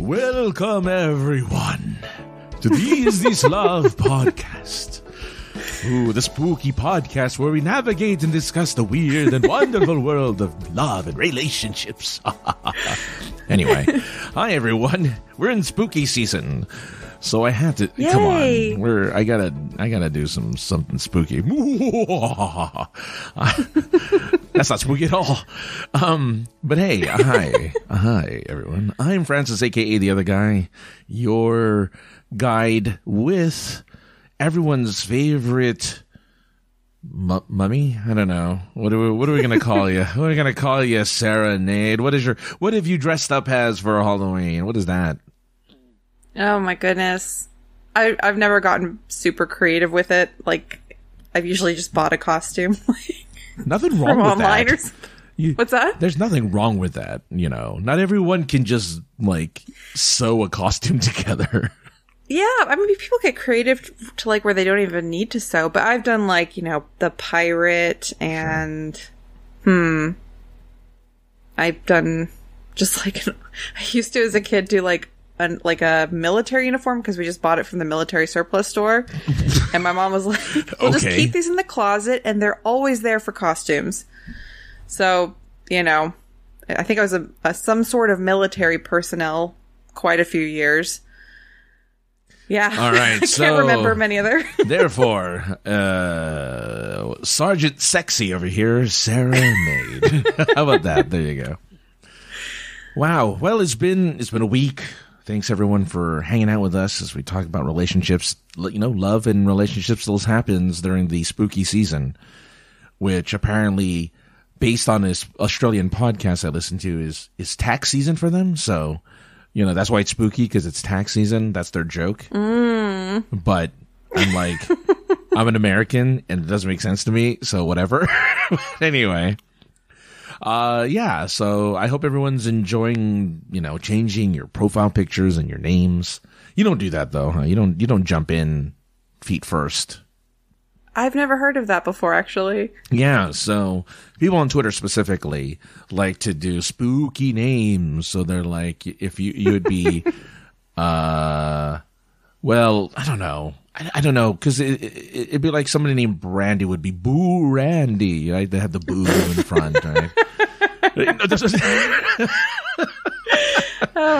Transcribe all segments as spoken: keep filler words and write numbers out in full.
Welcome, everyone, to the Is This Love podcast. Ooh, the spooky podcast where we navigate and discuss the weird and wonderful world of love and relationships. Anyway, hi, everyone. We're in spooky season. So I had to Yay. come on. We're I gotta I gotta do some something spooky. That's not spooky at all. Um, but hey, hi, hi everyone. I'm Francis, aka the other guy, your guide with everyone's favorite M- mummy? I don't know. What are we, what are we gonna call you? What are we gonna call you, Sara Nade? What is your what have you dressed up as for Halloween? What is that? Oh my goodness. I, I've never gotten super creative with it. Like, I've usually just bought a costume. Nothing wrong with that. You, What's that? There's nothing wrong with that, you know. Not everyone can just, like, sew a costume together. Yeah, I mean, people get creative to, like, where they don't even need to sew. But I've done, like, you know, the pirate and, sure. hmm, I've done just, like, an, I used to, as a kid, do, like, A, like a military uniform because we just bought it from the military surplus store. And my mom was like, we'll okay. just keep these in the closet and they're always there for costumes. So, you know, I think I was a, a some sort of military personnel quite a few years. Yeah. All right. I can't so, remember many other. Therefore, uh, Sergeant Sexy over here, Sara Nade. How about that? There you go. Wow. Well, it's been it's been a week. Thanks, everyone, for hanging out with us as we talk about relationships. You know, love and relationships still happens during the spooky season, which apparently, based on this Australian podcast I listen to, is is tax season for them. So, you know, that's why it's spooky, because it's tax season. That's their joke. Mm. But I'm like, I'm an American, and it doesn't make sense to me, so whatever. Anyway. Uh, yeah, so I hope everyone's enjoying, you know, changing your profile pictures and your names. You don't do that though, huh? You don't, you don't jump in feet first. I've never heard of that before, actually. Yeah, so people on Twitter specifically like to do spooky names. So they're like, if you, you would be, uh, well, I don't know. I, I don't know, because it, it, it'd be like somebody named Brandy would be Boo Randy, right? They have the boo in front, right? Oh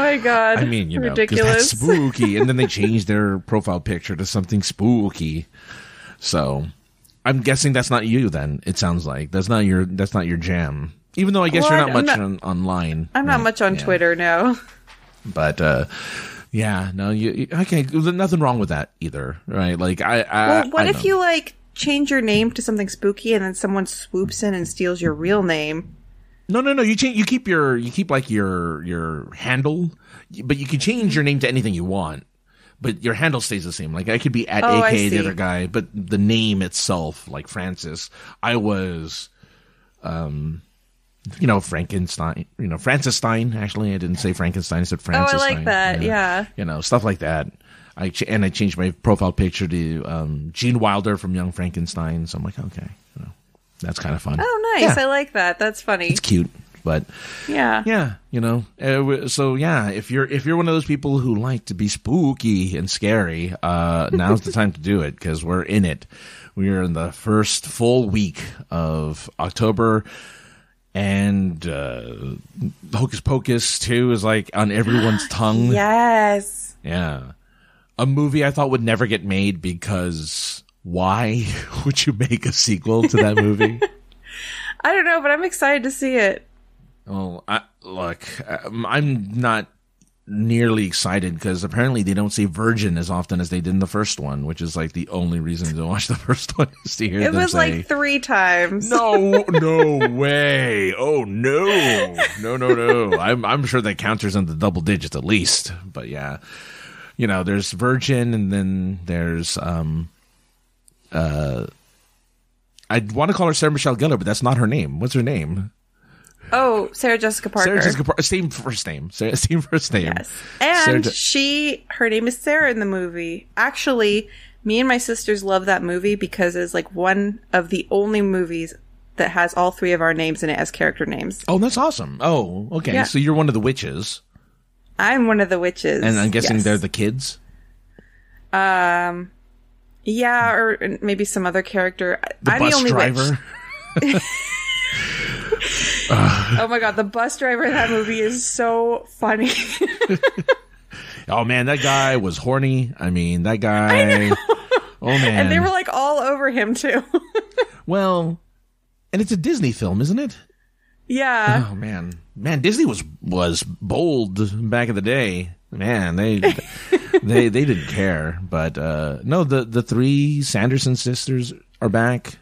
my god! I mean, you know, ridiculous, that's spooky, and then they change their profile picture to something spooky. So, I'm guessing that's not you. Then it sounds like that's not your that's not your jam. Even though I guess well, you're not I'm much not, on, online. I'm right? not much on yeah. Twitter, no. But. uh Yeah, no, you, you okay? There's nothing wrong with that either, right? Like, I, I well, what I if you like change your name to something spooky, and then someone swoops in and steals your real name? No, no, no. You change. You keep your. You keep like your your handle, but you can change your name to anything you want. But your handle stays the same. Like, I could be at oh, A K the other guy, but the name itself, like Francis, I was, um. You know, Frankenstein, you know, Frankenstein. Actually, I didn't say Frankenstein, I said Francis. Oh, I like that, you know, yeah. You know, stuff like that. I ch- And I changed my profile picture to um, Gene Wilder from Young Frankenstein. So I'm like, okay, you know, that's kind of fun. Oh, nice. Yeah. I like that. That's funny. It's cute. But yeah, yeah, you know, so yeah, if you're if you're one of those people who like to be spooky and scary, uh, now's the time to do it, because we're in it. We are in the first full week of October. And uh, Hocus Pocus two is like on everyone's tongue. Yes. Yeah. A movie I thought would never get made, because why would you make a sequel to that movie? I don't know, but I'm excited to see it. Oh, I, look, I'm not nearly excited, because apparently they don't say virgin as often as they did in the first one, which is like the only reason to watch the first one is to hear it them was say, like three times. No, no way! Oh no, no, no, no! I'm I'm sure that counters in the double digits at least. But yeah, you know, there's virgin, and then there's um, uh, I want to call her Sarah Michelle Gellar, but that's not her name. What's her name? Oh, Sarah Jessica Parker. Sarah Jessica Parker. Same first name. Sarah, same first name. Yes. And Je- she, her name is Sarah in the movie. Actually, me and my sisters love that movie because it's like one of the only movies that has all three of our names in it as character names. Oh, that's awesome. Oh, okay. Yeah. So you're one of the witches. I'm one of the witches. And I'm guessing yes. they're the kids? Um, yeah, or maybe some other character. The I'm bus the only driver? Witch. uh. Oh my god, the bus driver in that movie is so funny. Oh man, that guy was horny. I mean, that guy... I know. Oh man. And they were like all over him too. Well, and it's a Disney film, isn't it? Yeah. Oh man. Man, Disney was was bold back in the day. Man, they they they didn't care. But uh, no, the the three Sanderson sisters are back,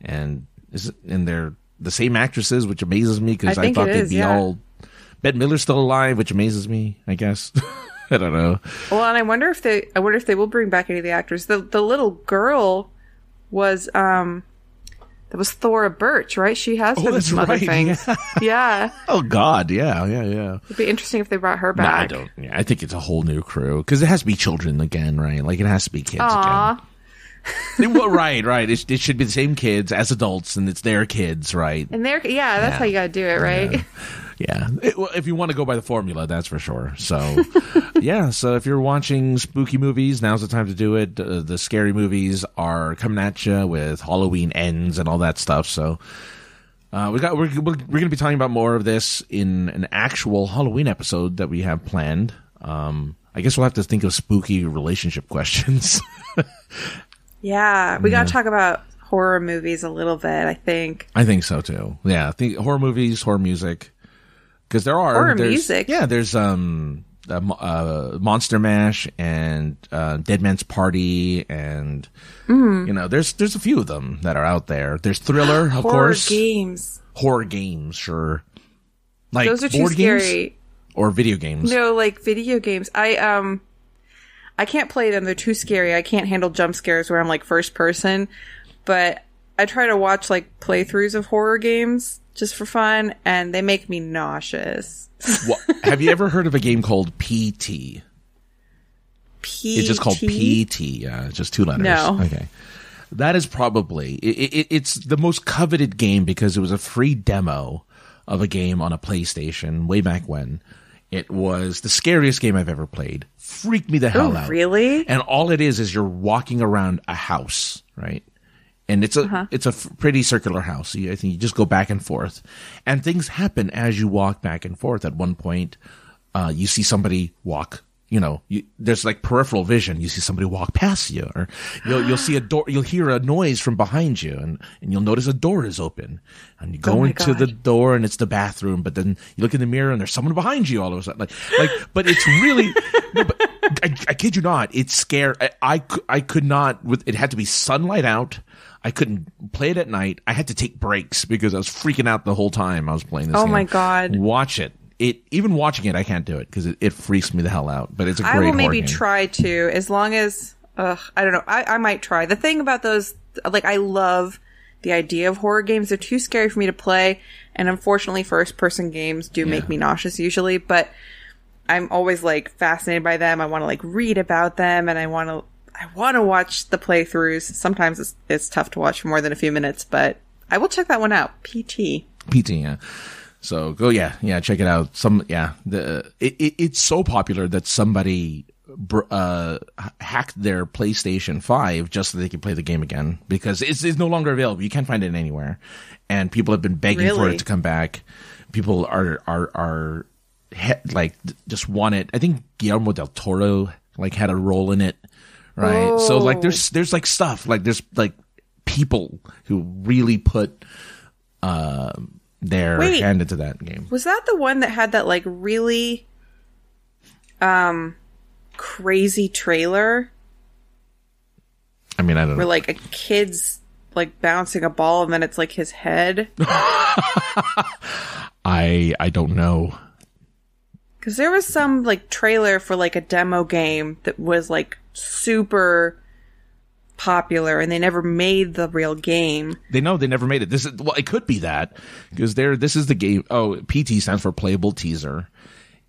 and is and they're the same actresses, which amazes me because I, I thought they'd is, be yeah. all. Bette Miller's still alive, which amazes me. I guess I don't know. Well, and I wonder if they I wonder if they will bring back any of the actors. The the little girl was um. That was Thora Birch, right? She has been oh, some other right. things. Yeah. yeah. Oh, God. Yeah, yeah, yeah. It'd be interesting if they brought her back. No, I don't. Yeah, I think it's a whole new crew. Because it has to be children again, right? Like, it has to be kids Aww. again. it, well, right, right. It, it should be the same kids as adults, and it's their kids, right? And their, Yeah, that's yeah. how you got to do it, right? Yeah. Yeah. It, well, if you want to go by the formula, that's for sure. So, yeah. So, if you're watching spooky movies, now's the time to do it. Uh, the scary movies are coming at you with Halloween Ends and all that stuff. So, uh, we got we're we're, we're going to be talking about more of this in an actual Halloween episode that we have planned. Um, I guess we'll have to think of spooky relationship questions. yeah, we yeah. got to talk about horror movies a little bit. I think. I think so too. Yeah, think horror movies, horror music. Because there are horror music, yeah. There's um, uh, uh, Monster Mash and uh, Dead Man's Party, and mm. you know, there's there's a few of them that are out there. There's Thriller, of horror course. Horror games, horror games, sure. Like those are too board scary. Games or video games. No, like video games. I um, I can't play them. They're too scary. I can't handle jump scares where I'm like first person. But I try to watch like playthroughs of horror games. Just for fun, and they make me nauseous. Well, have you ever heard of a game called P T? P T? It's just called P T. Yeah, it's just two letters. No. Okay. That is probably... It, it, it's the most coveted game because it was a free demo of a game on a PlayStation way back when. It was the scariest game I've ever played. Freaked me the hell oh, out. Really? And all it is is you're walking around a house, right? And it's a uh-huh. it's a pretty circular house. I think you just go back and forth, and things happen as you walk back and forth. At one point, uh, you see somebody walk. You know, you, there's like peripheral vision. You see somebody walk past you, or you'll you'll see a door. You'll hear a noise from behind you, and, and you'll notice a door is open. And you go oh into God. the door, and it's the bathroom. But then you look in the mirror, and there's someone behind you all of a sudden. Like, like, but it's really. no, but I, I kid you not. It's scary. I, I I could not. It had to be sunlight out. I couldn't play it at night. I had to take breaks because I was freaking out the whole time I was playing this. Oh game. my god! Watch it. It even watching it, I can't do it because it, it freaks me the hell out. But it's a great. I will maybe game. try to, as long as ugh, I don't know. I, I might try. The thing about those, like, I love the idea of horror games. They're too scary for me to play, and unfortunately, first person games do yeah. make me nauseous usually. But I'm always like fascinated by them. I want to like read about them, and I want to. I want to watch the playthroughs. Sometimes it's, it's tough to watch for more than a few minutes, but I will check that one out. P T. P T, yeah. So go, yeah, yeah, check it out. Some, yeah, the it, it it's so popular that somebody uh, hacked their PlayStation five just so they could play the game again because it's, it's no longer available. You can't find it anywhere, and people have been begging really? for it to come back. People are are are like just want it. I think Guillermo del Toro like had a role in it. Right. Oh. So like there's there's like stuff like there's like people who really put uh, their Wait, hand into that game. Was that the one that had that like really um crazy trailer? I mean, I don't Where, know. Where like a kid's like bouncing a ball and then it's like his head. I I don't know. Cuz there was some like trailer for like a demo game that was like super popular, and they never made the real game. They know they never made it. This is well, it could be that because there. This is the game. Oh, P T stands for Playable Teaser.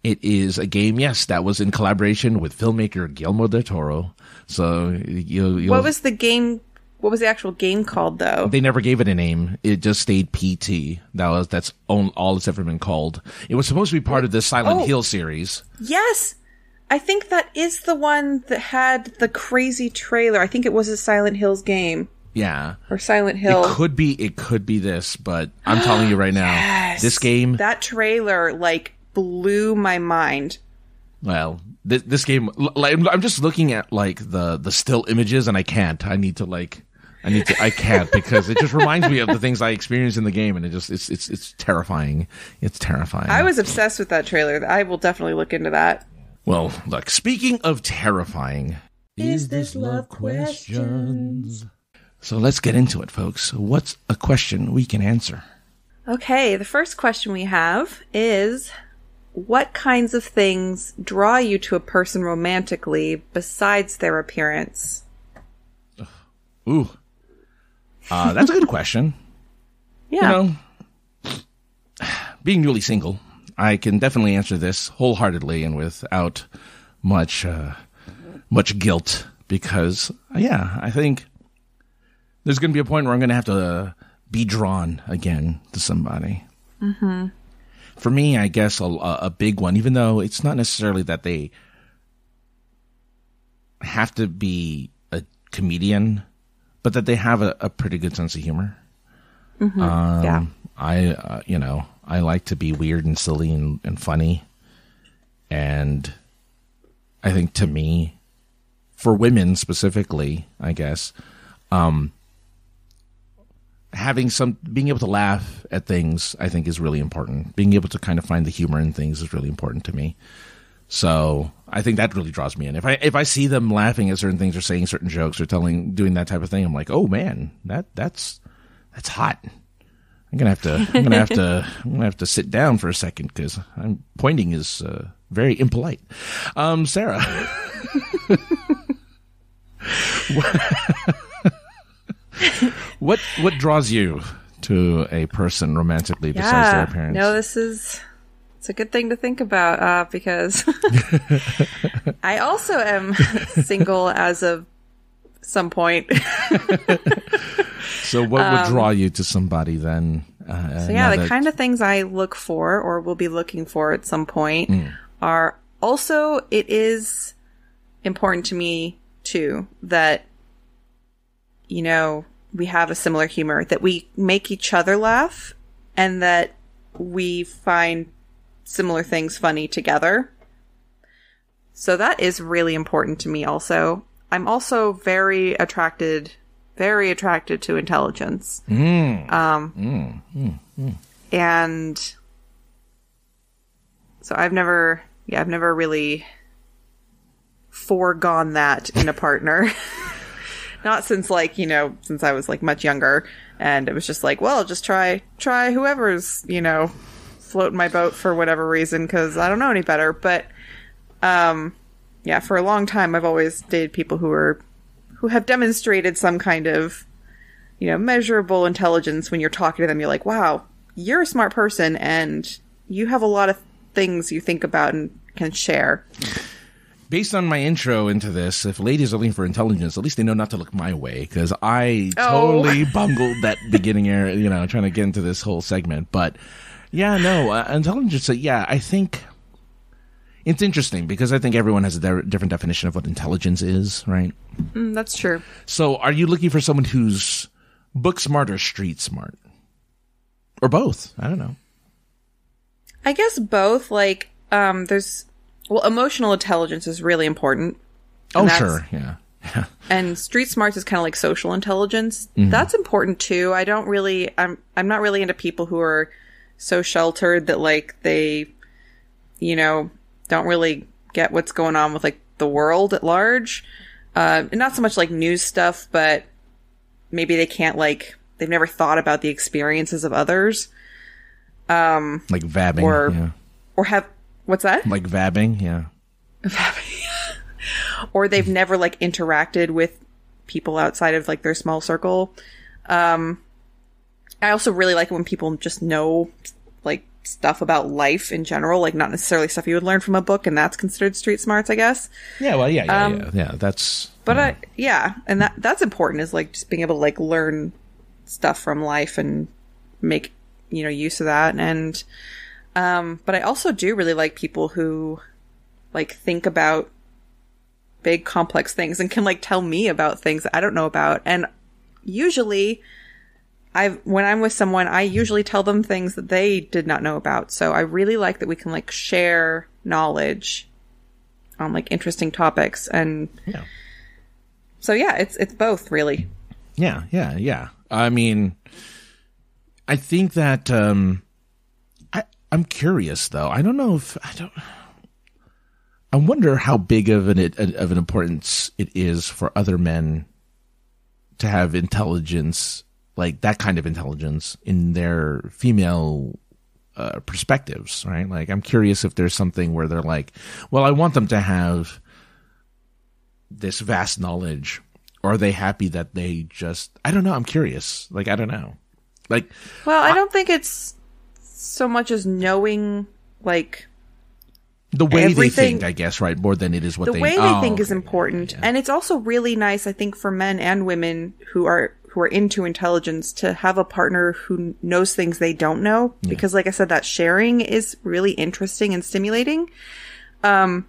It is a game. Yes, that was in collaboration with filmmaker Guillermo del Toro. So you. What was the game What was the actual game called, though? They never gave it a name. It just stayed P T. That was, that's all, all it's ever been called. It was supposed to be part of the Silent oh, Hill series. Yes! I think that is the one that had the crazy trailer. I think it was a Silent Hills game. Yeah. Or Silent Hill. It could be, it could be this, but I'm telling you right now, yes! This game... That trailer, like, blew my mind. Well... This, this game, like, I'm just looking at like the, the still images, and I can't. I need to like, I need to, I can't because it just reminds me of the things I experienced in the game, and it just it's it's it's terrifying. It's terrifying. I was obsessed with that trailer. I will definitely look into that. Well, look. Speaking of terrifying, is this love questions? So let's get into it, folks. What's a question we can answer? Okay, the first question we have is, what kinds of things draw you to a person romantically besides their appearance? Ooh. Uh, that's a good question. Yeah. You know, being newly single, I can definitely answer this wholeheartedly and without much, uh, much guilt because, yeah, I think there's going to be a point where I'm going to have to uh, be drawn again to somebody. Mm-hmm. For me, I guess a, a big one, even though it's not necessarily that they have to be a comedian, but that they have a, a pretty good sense of humor. Mm-hmm. Um, yeah. I, uh, you know, I like to be weird and silly and, and funny. And I think to me, for women specifically, I guess, um, having some, being able to laugh at things, I think is really important. Being able to kind of find the humor in things is really important to me. So I think that really draws me in. If I, if I see them laughing at certain things or saying certain jokes or telling, doing that type of thing, I'm like, oh man, that, that's, that's hot. I'm going to have to, I'm going to have to, I'm going to have to sit down for a second because I'm pointing is uh, very impolite. Um, Sarah. What what draws you to a person romantically besides yeah, their appearance? No, this is it's a good thing to think about uh, because I also am single as of some point. So what would draw um, you to somebody then? Uh, so yeah, the that... kind of things I look for or will be looking for at some point mm. are also, it is important to me too that, you know, we have a similar humor, that we make each other laugh and that we find similar things funny together. So that is really important to me also. I'm also very attracted, very attracted to intelligence. Mm. Um, mm, mm, mm. And so I've never, yeah, I've never really foregone that in a partner. Not since, like, you know, since I was, like, much younger, and it was just like, well, just try, try whoever's, you know, floating my boat for whatever reason, because I don't know any better. But, um, yeah, for a long time, I've always dated people who are, who have demonstrated some kind of, you know, measurable intelligence. When you're talking to them, you're like, wow, you're a smart person, and you have a lot of things you think about and can share. Based on my intro into this, if ladies are looking for intelligence, at least they know not to look my way, because I oh. totally bungled that beginning era, you know, trying to get into this whole segment. But, yeah, no, uh, intelligence, uh, yeah, I think it's interesting, because I think everyone has a de- different definition of what intelligence is, right? Mm, that's true. So are you looking for someone who's book smart or street smart? Or both? I don't know. I guess both. Like, um, there's... Well, emotional intelligence is really important. Oh, sure. Yeah. yeah. And street smarts is kind of like social intelligence. Mm-hmm. That's important too. I don't really, I'm, I'm not really into people who are so sheltered that like they, you know, don't really get what's going on with like the world at large. Uh, not so much like news stuff, but maybe they can't like, they've never thought about the experiences of others. Um, like vabbing. Or, yeah. or have, What's that? Like vabbing, yeah. Vabbing. Or they've never, like, interacted with people outside of, like, their small circle. Um, I also really like it when people just know, like, stuff about life in general. Like, not necessarily stuff you would learn from a book, and that's considered street smarts, I guess. Yeah, well, yeah, yeah, um, yeah, yeah. That's But I, yeah, and that that's important, is like just being able to like learn stuff from life and make, you know, use of that. And um, but I also do really like people who like think about big complex things and can like tell me about things that I don't know about. And usually I've when I'm with someone, I usually tell them things that they did not know about. So I really like that we can like share knowledge on like interesting topics. And yeah. So yeah, it's it's both really. Yeah, yeah, yeah. I mean, I think that um I I'm curious though. I don't know if I don't I wonder how big of an of an importance it is for other men to have intelligence, like that kind of intelligence, in their female uh, perspectives, right? Like, I'm curious if there's something where they're like, well, I want them to have this vast knowledge. Or are they happy that they just, I don't know. I'm curious. Like, I don't know. Like, well, I don't I, think it's so much as knowing, like, the way everything, they think, I guess, right? More than it is what the they... The way they oh, think okay. is important. Yeah. And it's also really nice, I think, for men and women who are who are into intelligence to have a partner who knows things they don't know. Yeah. Because, like I said, that sharing is really interesting and stimulating. Um,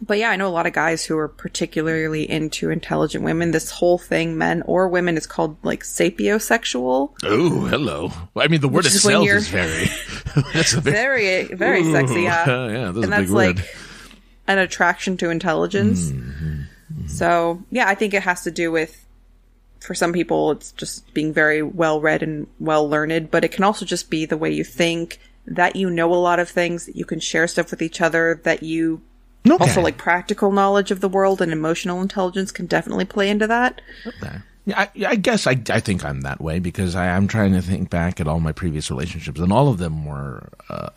but yeah, I know a lot of guys who are particularly into intelligent women. This whole thing, men or women, is called, like, sapiosexual. Oh, hello. Well, I mean, the word Which itself is, is very... That's a big, very, very ooh, sexy, yeah. Uh, yeah, that's and a that's big like word. An attraction to intelligence. Mm-hmm, mm-hmm. So, yeah, I think it has to do with, for some people, it's just being very well read and well learned, but it can also just be the way you think, that you know a lot of things, that you can share stuff with each other, that you okay. also like practical knowledge of the world, and emotional intelligence can definitely play into that. Okay. Yeah, I, I guess I, I think I'm that way because I, I'm trying to think back at all my previous relationships, and all of them were uh,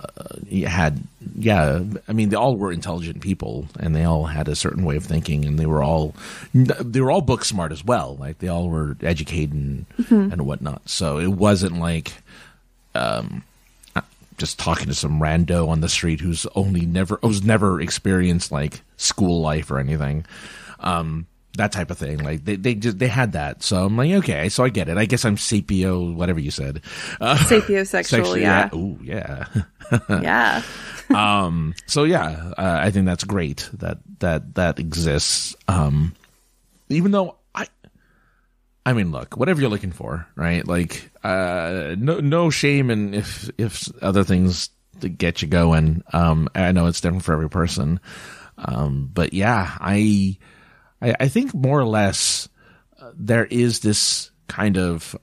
had yeah. I mean, they all were intelligent people, and they all had a certain way of thinking, and they were all they were all book smart as well. Like, they all were educated and, mm-hmm. and whatnot. So it wasn't like um, just talking to some rando on the street who's only never who's never experienced like school life or anything. Um, That type of thing, like they they just they had that, so I'm like, okay, so I get it. I guess I'm sapio, whatever you said, uh, sapiosexual, yeah. yeah. Ooh, yeah, yeah. um, so yeah, uh, I think that's great that that that exists. Um, even though I, I mean, look, whatever you're looking for, right? Like, uh, no no shame in if if other things to get you going. Um, I know it's different for every person, um, but yeah, I. I, I think more or less uh, there is this kind of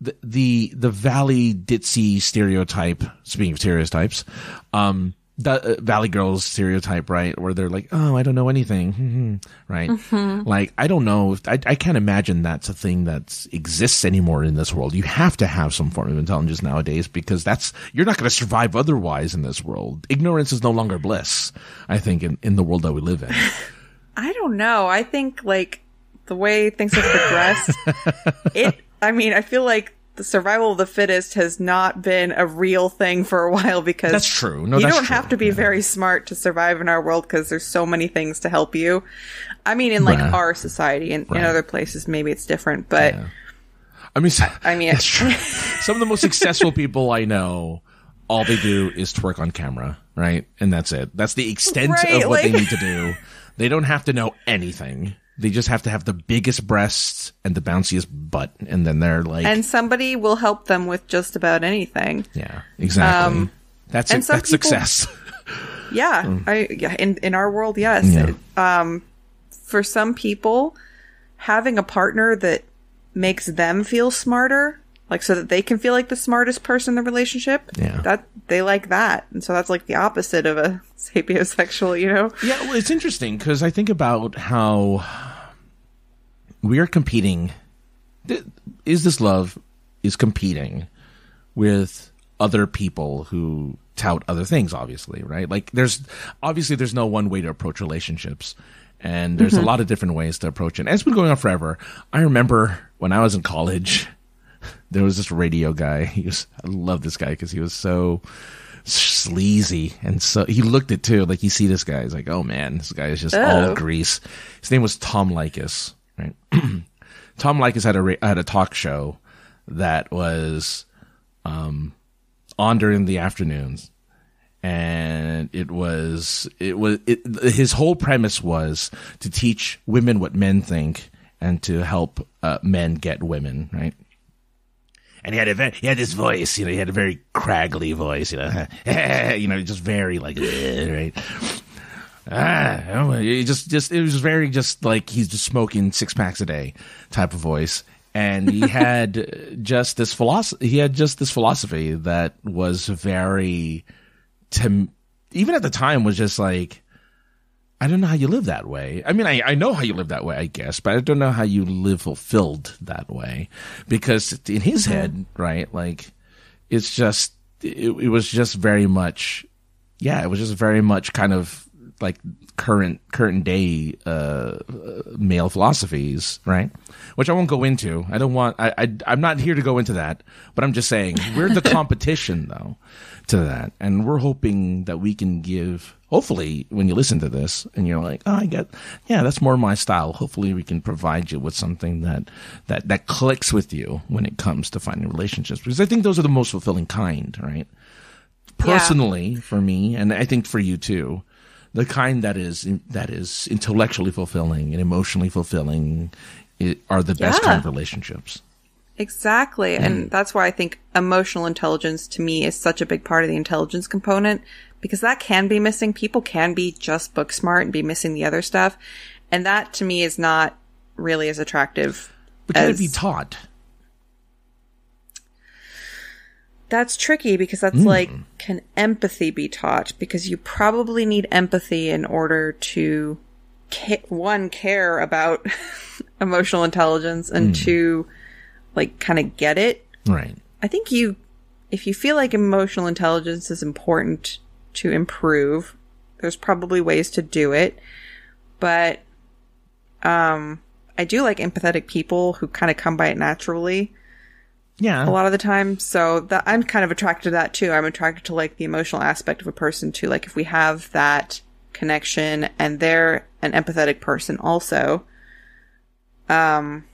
the, the, the Valley ditzy stereotype, speaking of stereotypes, um, the uh, Valley Girls stereotype, right? Where they're like, oh, I don't know anything. right. Mm-hmm. Like, I don't know. If, I, I can't imagine that's a thing that exists anymore in this world. You have to have some form of intelligence nowadays because that's, you're not going to survive otherwise in this world. Ignorance is no longer bliss, I think, in, in the world that we live in. I don't know. I think, like, the way things have progressed, it, I mean, I feel like the survival of the fittest has not been a real thing for a while because that's true. No, you that's don't true. have to be yeah. very smart to survive in our world because there's so many things to help you. I mean, in, like, right. our society and right. in other places, maybe it's different, but yeah. I mean, so, I mean, that's true. Some of the most successful people I know, all they do is twerk on camera, right? And that's it. That's the extent right, of what like, they need to do. They don't have to know anything. They just have to have the biggest breasts and the bounciest butt. And then they're like... And somebody will help them with just about anything. Yeah, exactly. Um, that's and that's people, success. Yeah. Mm. I, yeah in, in our world, yes. Yeah. Um, for some people, having a partner that makes them feel smarter, like so that they can feel like the smartest person in the relationship, yeah. that they like that. And so that's like the opposite of a sapiosexual, you know? Yeah, well, it's interesting because I think about how we are competing. Is This Love is competing with other people who tout other things, obviously, right? Like there's obviously there's no one way to approach relationships. And there's mm-hmm. a lot of different ways to approach it. And it's been going on forever. I remember when I was in college, there was this radio guy. He was, I love this guy because he was so sleazy. And so he looked it too. Like, you see this guy. He's like, oh, man, this guy is just oh. all grease. His name was Tom Likas. Right? Tom Likas had a, had a talk show that was um, on during the afternoons. And it was, it was, it, his whole premise was to teach women what men think and to help uh, men get women, right? And he had a very, he had this voice, you know, he had a very craggly voice, you know, you know, just very like, right? Ah, it just, just, it was very just like he's just smoking six packs a day type of voice. And he had just this philosophy, he had just this philosophy that was very, to even at the time was just like, I don't know how you live that way. I mean, I, I know how you live that way, I guess, but I don't know how you live fulfilled that way, because in his head, right? Like, it's just, it, it was just very much, yeah, it was just very much kind of like current, current day, uh, male philosophies, right? Which I won't go into. I don't want, I, I I'm not here to go into that, but I'm just saying we're the competition though to that. And we're hoping that we can give, hopefully when you listen to this and you're like, oh, I get, yeah, that's more my style. Hopefully we can provide you with something that, that, that clicks with you when it comes to finding relationships, because I think those are the most fulfilling kind, right? Personally, yeah. For me, and I think for you too, the kind that is, that is intellectually fulfilling and emotionally fulfilling are the best yeah. kind of relationships. Exactly. Mm. And that's why I think emotional intelligence to me is such a big part of the intelligence component, because that can be missing. People can be just book smart and be missing the other stuff. And that to me is not really as attractive. But can as... it be taught? That's tricky, because that's mm. like, can empathy be taught? Because you probably need empathy in order to, ca- one, care about emotional intelligence, and mm. two, like, kind of get it. Right. I think you, if you feel like emotional intelligence is important to improve, there's probably ways to do it. But um, I do like empathetic people who kind of come by it naturally. Yeah. A lot of the time. So that, I'm kind of attracted to that too. I'm attracted to like the emotional aspect of a person too. Like if we have that connection and they're an empathetic person also. Um.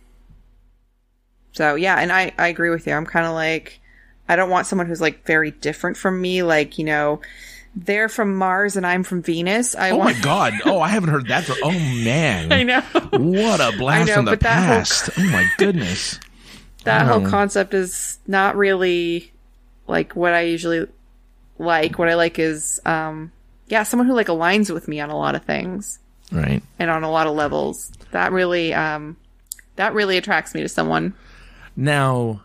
So yeah, and I, I agree with you. I'm kind of like, I don't want someone who's like very different from me. Like, you know, they're from Mars and I'm from Venus. I oh want- my God. Oh, I haven't heard that. For- oh man. I know. What a blast from the past. Whole- oh my goodness. That whole concept is not really like what I usually like. What I like is, um, yeah, someone who like aligns with me on a lot of things, right? And on a lot of levels. That really, um, that really attracts me to someone. Now,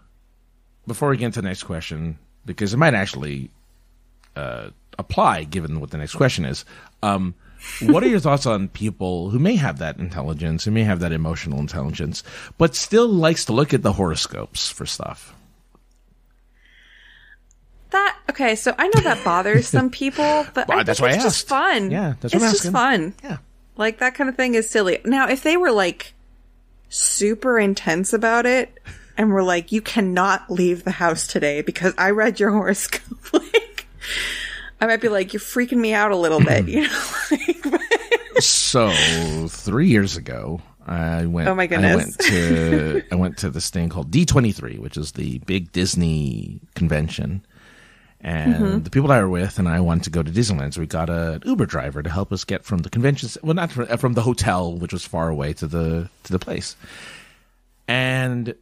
before we get into the next question, because it might actually uh, apply given what the next question is. Um, what are your thoughts on people who may have that intelligence, who may have that emotional intelligence, but still likes to look at the horoscopes for stuff? That okay, so I know that bothers some people, but well, I that's think why it's I asked. Just fun. Yeah, that's what it's I'm just asking. Fun. Yeah, like that kind of thing is silly. Now, if they were like super intense about it and were like, "You cannot leave the house today because I read your horoscope," like. I might be like, you're freaking me out a little bit, you know. Like, so three years ago, I went. Oh my goodness! I went to I went to this thing called D twenty-three, which is the big Disney convention, and mm-hmm. the people that I were with and I wanted to go to Disneyland, so we got a, an Uber driver to help us get from the convention, well, not from, from the hotel, which was far away, to the to the place, and.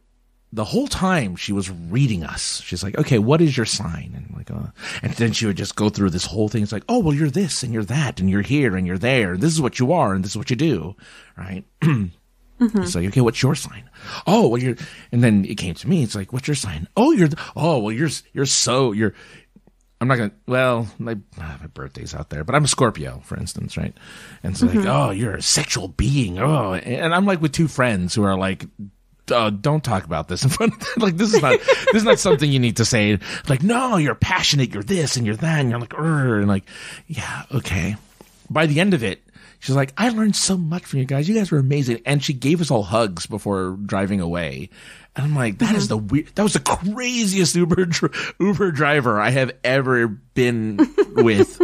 The whole time she was reading us. She's like, okay, what is your sign? And like, uh, and then she would just go through this whole thing. It's like, oh, well, you're this and you're that and you're here and you're there. This is what you are and this is what you do. Right. Mm-hmm. It's like, okay, what's your sign? Oh, well, you're, and then it came to me. It's like, what's your sign? Oh, you're, oh, well, you're, you're so, you're, I'm not going to, well, my, ah, my birthday's out there, but I'm a Scorpio, for instance, right? And it's mm-hmm. like, oh, you're a sexual being. Oh, and I'm like with two friends who are like, Uh, don't talk about this in front of like this is not this is not something you need to say. Like, no, you're passionate, you're this and you're that, and you're like, er, and like, yeah, okay, by the end of it, she's like, I learned so much from you guys. You guys were amazing. And she gave us all hugs before driving away. And I'm like, that mm-hmm. is the weird, that was the craziest Uber, Uber driver I have ever been with.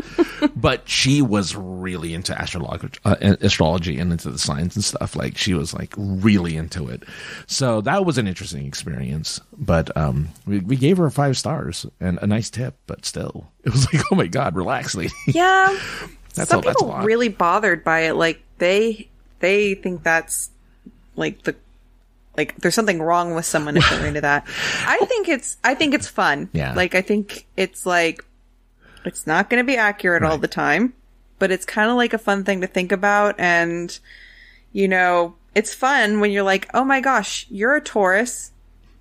But she was really into astrolog- uh, astrology and into the science and stuff. Like, she was like really into it. So that was an interesting experience. But um, we, we gave her five stars and a nice tip, but still, it was like, oh my God, relax, lady. Yeah. That's Some a, people that's really bothered by it. Like, they, they think that's like the, like there's something wrong with someone if they're into that. I think it's, I think it's fun. Yeah. Like, I think it's like, it's not going to be accurate right. all the time, but it's kind of like a fun thing to think about. And, you know, it's fun when you're like, oh my gosh, you're a Taurus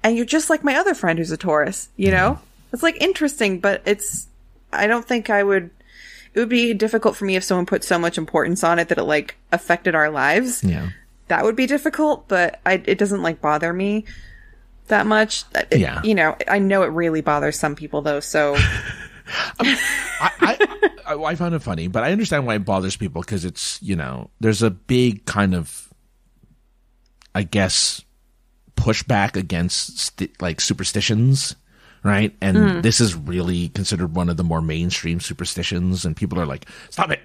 and you're just like my other friend who's a Taurus, you know, mm-hmm. it's like interesting, but it's, I don't think I would, it would be difficult for me if someone put so much importance on it that it like affected our lives. Yeah. That would be difficult, but I, it doesn't like bother me that much. It, yeah. You know, I know it really bothers some people though. So I, mean, I, I, I, I found it funny, but I understand why it bothers people. Cause it's, you know, there's a big kind of, I guess, pushback against st- like superstitions. Right. And mm. this is really considered one of the more mainstream superstitions. And people are like, stop it.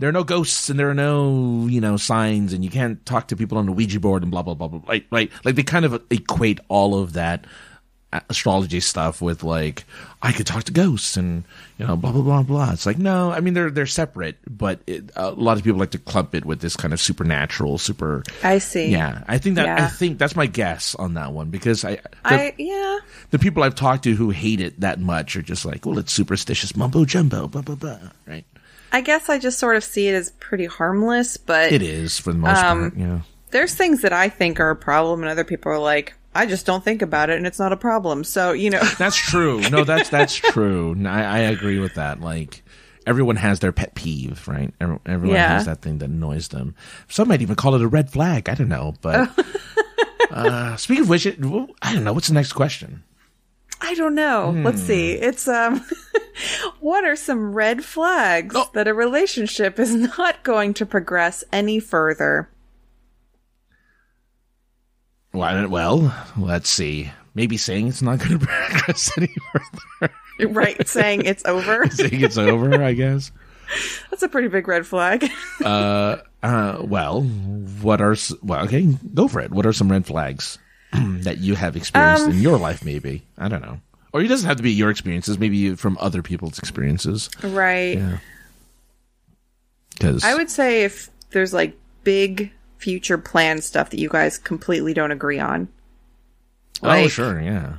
There are no ghosts and there are no, you know, signs and you can't talk to people on the Ouija board and blah, blah, blah, blah. Right. Right. Like they kind of equate all of that astrology stuff with like, I could talk to ghosts and, you know, blah, blah, blah, blah. It's like, no, I mean, they're, they're separate, but it, a lot of people like to clump it with this kind of supernatural, super. I see. Yeah. I think that, yeah. I think that's my guess on that one because I, the, I, yeah. the people I've talked to who hate it that much are just like, well, it's superstitious mumbo jumbo, blah, blah, blah. Right. I guess I just sort of see it as pretty harmless, but it is for the most um, part. Yeah, there's things that I think are a problem, and other people are like, "I just don't think about it, and it's not a problem." So you know, that's true. No, that's that's true. I, I agree with that. Like everyone has their pet peeve, right? Every, everyone yeah. has that thing that annoys them. Some might even call it a red flag. I don't know. But uh, speaking of which, it, I don't know. What's the next question? I don't know. Hmm. Let's see. It's um, what are some red flags oh. that a relationship is not going to progress any further? Well, well, let's see. Maybe saying it's not going to progress any further. Right, saying it's over. Saying it's over, I guess. That's a pretty big red flag. uh, uh, well, what are well? Okay, go for it. What are some red flags that you have experienced um, in your life, maybe? I don't know. Or it doesn't have to be your experiences, maybe from other people's experiences. Right. Yeah. 'Cause I would say if there's like big future plan stuff that you guys completely don't agree on. Like, oh, sure, yeah.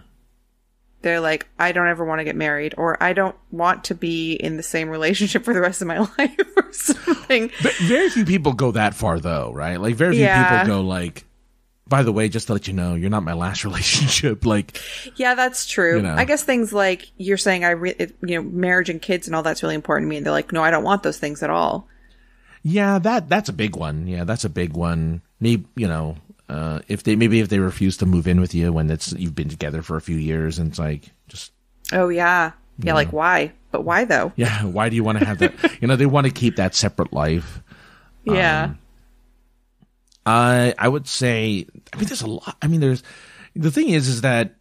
They're like, I don't ever want to get married, or I don't want to be in the same relationship for the rest of my life, or something. But very few people go that far, though, right? Like, very few yeah. people go like, by the way, just to let you know, you're not my last relationship. Like, yeah, that's true. You know. I guess things like you're saying, I, re- it, you know, marriage and kids and all that's really important to me. And they're like, no, I don't want those things at all. Yeah, that that's a big one. Yeah, that's a big one. Maybe you know, uh, if they maybe if they refuse to move in with you when it's you've been together for a few years, and it's like just oh yeah, yeah, know. Like why? But why though? Yeah, why do you want to have that? You know, they want to keep that separate life. Yeah. Um, I I would say I mean there's a lot I mean there's the thing is is that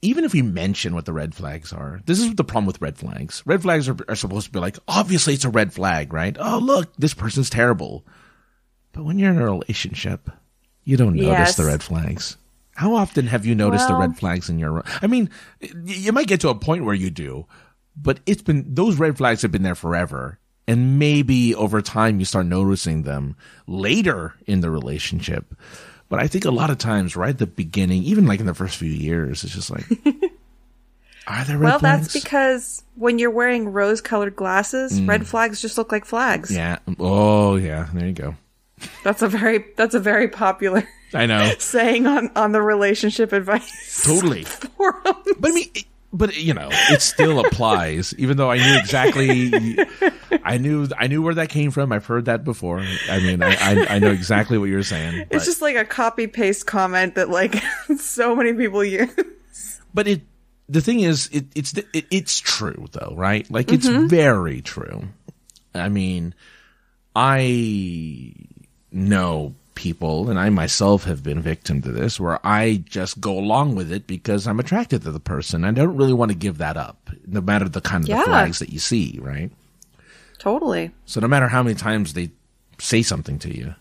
even if we mention what the red flags are, this is the problem with red flags. Red flags are, are supposed to be like, obviously it's a red flag, right? Oh look, this person's terrible. But when you're in a relationship, you don't notice yes. the red flags. How often have you noticed well, the red flags in your I mean, you might get to a point where you do, but it's been those red flags have been there forever. And maybe over time you start noticing them later in the relationship. But I think a lot of times right at the beginning, even like in the first few years, it's just like, are there red well, flags? Well, that's because when you're wearing rose-colored glasses, mm. red flags just look like flags. Yeah. Oh, yeah. There you go. That's a very that's a very popular I know. saying on, on the relationship advice totally. forums. But I mean... It, But you know, it still applies. Even though I knew exactly, I knew I knew where that came from. I've heard that before. I mean, I, I, I know exactly what you're saying. But. It's just like a copy paste comment that like so many people use. But it, the thing is, it it's it, it's true though, right? Like it's mm-hmm. very true. I mean, I know people, and I myself have been victim to this, where I just go along with it because I'm attracted to the person. I don't really want to give that up, no matter the kind of yeah. the flags that you see, right? Totally. So no matter how many times they say something to you,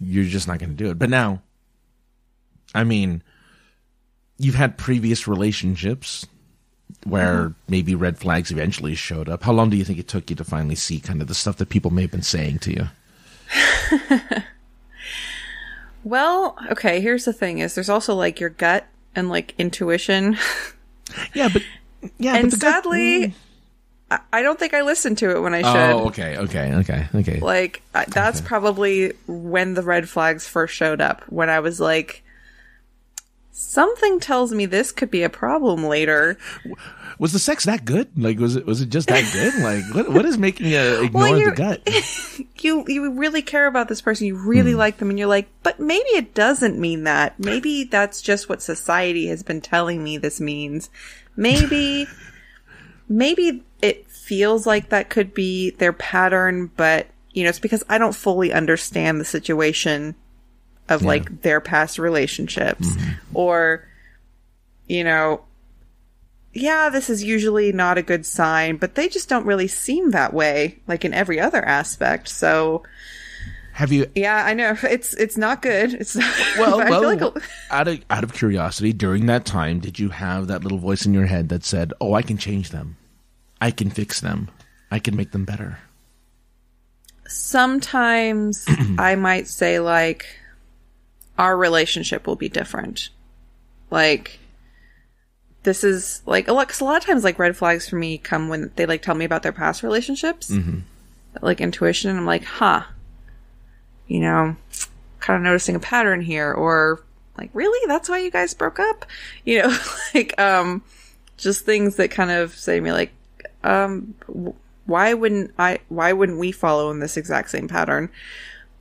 you're just not going to do it. But now, I mean, you've had previous relationships where mm-hmm. maybe red flags eventually showed up. How long do you think it took you to finally see kind of the stuff that people may have been saying to you? Well, okay, here's the thing is there's also like your gut and like intuition. Yeah, but yeah, and but the sadly gut- I-, I don't think I listened to it when I should. Oh, okay, okay, okay, okay. Like I, that's okay. probably when the red flags first showed up, when I was like, something tells me this could be a problem later. Was the sex that good? Like, was it was it just that good? Like, what what is making you ignore well, the gut? You you really care about this person. You really hmm. like them, and you're like, but maybe it doesn't mean that. Maybe that's just what society has been telling me this means. Maybe maybe it feels like that could be their pattern, but you know, it's because I don't fully understand the situation of yeah. like their past relationships mm-hmm. or, you know, yeah, this is usually not a good sign, but they just don't really seem that way like in every other aspect. So have you, yeah, I know it's, it's not good. It's not, well, well like a, out of, out of curiosity, during that time, did you have that little voice in your head that said, oh, I can change them. I can fix them. I can make them better. Sometimes I might say like, our relationship will be different. Like, this is, like, a lot, cause a lot of times, like, red flags for me come when they, like, tell me about their past relationships. Mm-hmm. Like, intuition. And I'm like, huh. You know, kind of noticing a pattern here. Or, like, really? That's why you guys broke up? You know, like, um, just things that kind of say to me, like, um, why wouldn't I, why wouldn't we follow in this exact same pattern?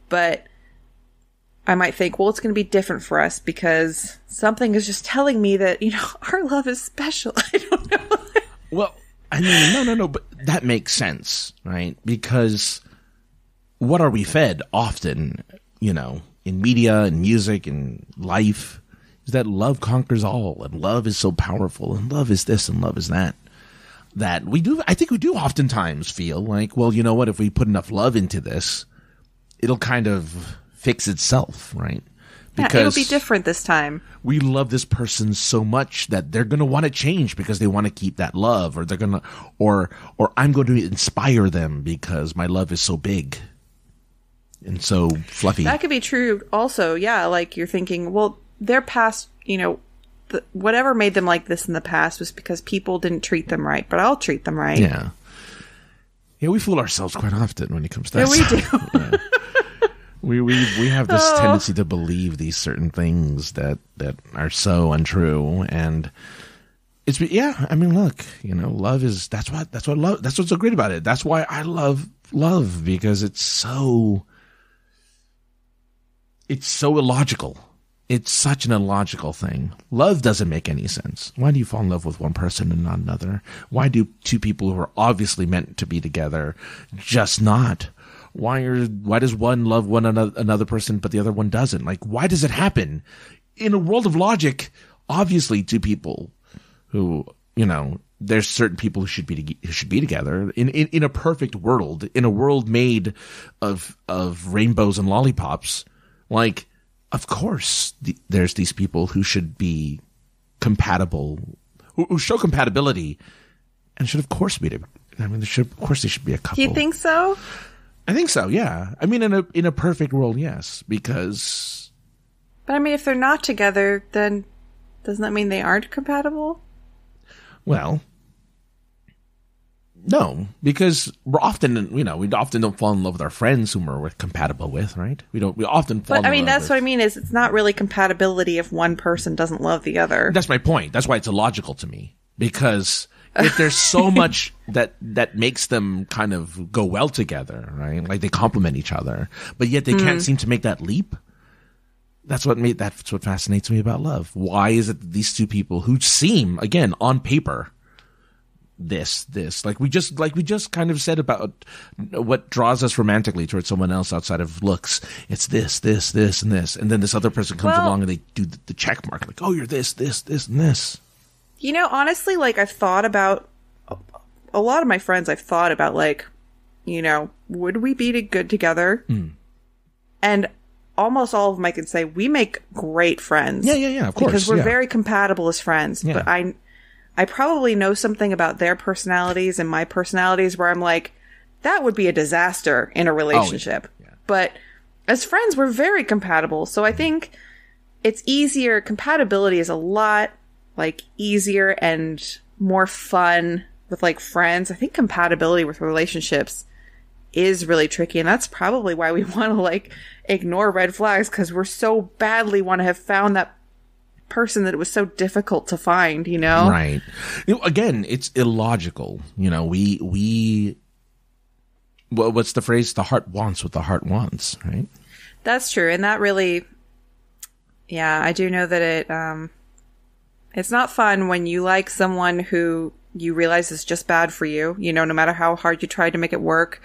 But I might think, well, it's going to be different for us because something is just telling me that, you know, our love is special. I don't know. Well, I mean, no, no, no, but that makes sense, right? Because what are we fed often, you know, in media and music and life is that love conquers all and love is so powerful and love is this and love is that. That we do, I think we do oftentimes feel like, well, you know what, if we put enough love into this, it'll kind of fix itself, right? Because yeah, it'll be different this time. We love this person so much that they're going to want to change because they want to keep that love, or they're going to, or or I'm going to inspire them because my love is so big and so fluffy. That could be true also. Yeah, like you're thinking, well, their past, you know, the, whatever made them like this in the past was because people didn't treat them right, but I'll treat them right. Yeah. Yeah, we fool ourselves quite often when it comes to that. Yeah, we do. Yeah. We we we have this oh. tendency to believe these certain things that, that are so untrue, and it's yeah. I mean, look, you know, love is that's what that's what love that's what's so great about it. That's why I love love because it's so it's so illogical. It's such an illogical thing. Love doesn't make any sense. Why do you fall in love with one person and not another? Why do two people who are obviously meant to be together just not? Why are why does one love one another, another person but the other one doesn't? Like, why does it happen? In a world of logic, obviously, two people who you know there's certain people who should be who should be together in, in in a perfect world, in a world made of of rainbows and lollipops. Like, of course, the, there's these people who should be compatible, who, who show compatibility, and should of course be. I mean, there should of course they should be a couple. Do you think so? I think so, yeah. I mean, in a in a perfect world, yes, because... But I mean, if they're not together, then doesn't that mean they aren't compatible? Well, no, because we're often, you know, we often don't fall in love with our friends whom we're compatible with, right? We don't. We often fall but, in love with... But I mean, that's with... what I mean is it's not really compatibility if one person doesn't love the other. That's my point. That's why it's illogical to me, because... If there's so much that that makes them kind of go well together, right? Like they complement each other, but yet they mm. can't seem to make that leap. That's what made, that's what fascinates me about love. Why is it that these two people who seem, again, on paper, this, this. Like we just, like we just kind of said about what draws us romantically towards someone else outside of looks. It's this, this, this, and this. And then this other person comes well, along and they do the, the check mark. Like, oh, you're this, this, this, and this. You know, honestly, like I've thought about a lot of my friends. I've thought about like, you know, would we be good together? Mm. And almost all of them I could say we make great friends. Yeah, yeah, yeah, of course. Because we're yeah. very compatible as friends. Yeah. But I I probably know something about their personalities and my personalities where I'm like, that would be a disaster in a relationship. Oh, yeah. But as friends, we're very compatible. So I think it's easier. Compatibility is a lot like easier and more fun with like friends. I think compatibility with relationships is really tricky, and that's probably why we want to like ignore red flags, because we're so badly want to have found that person that it was so difficult to find, you know? Right. You know, again, it's illogical. You know, we we well, what's the phrase? The heart wants what the heart wants, right? That's true, and that really, yeah, I do know that it um, it's not fun when you like someone who you realize it's just bad for you, you know, no matter how hard you try to make it work.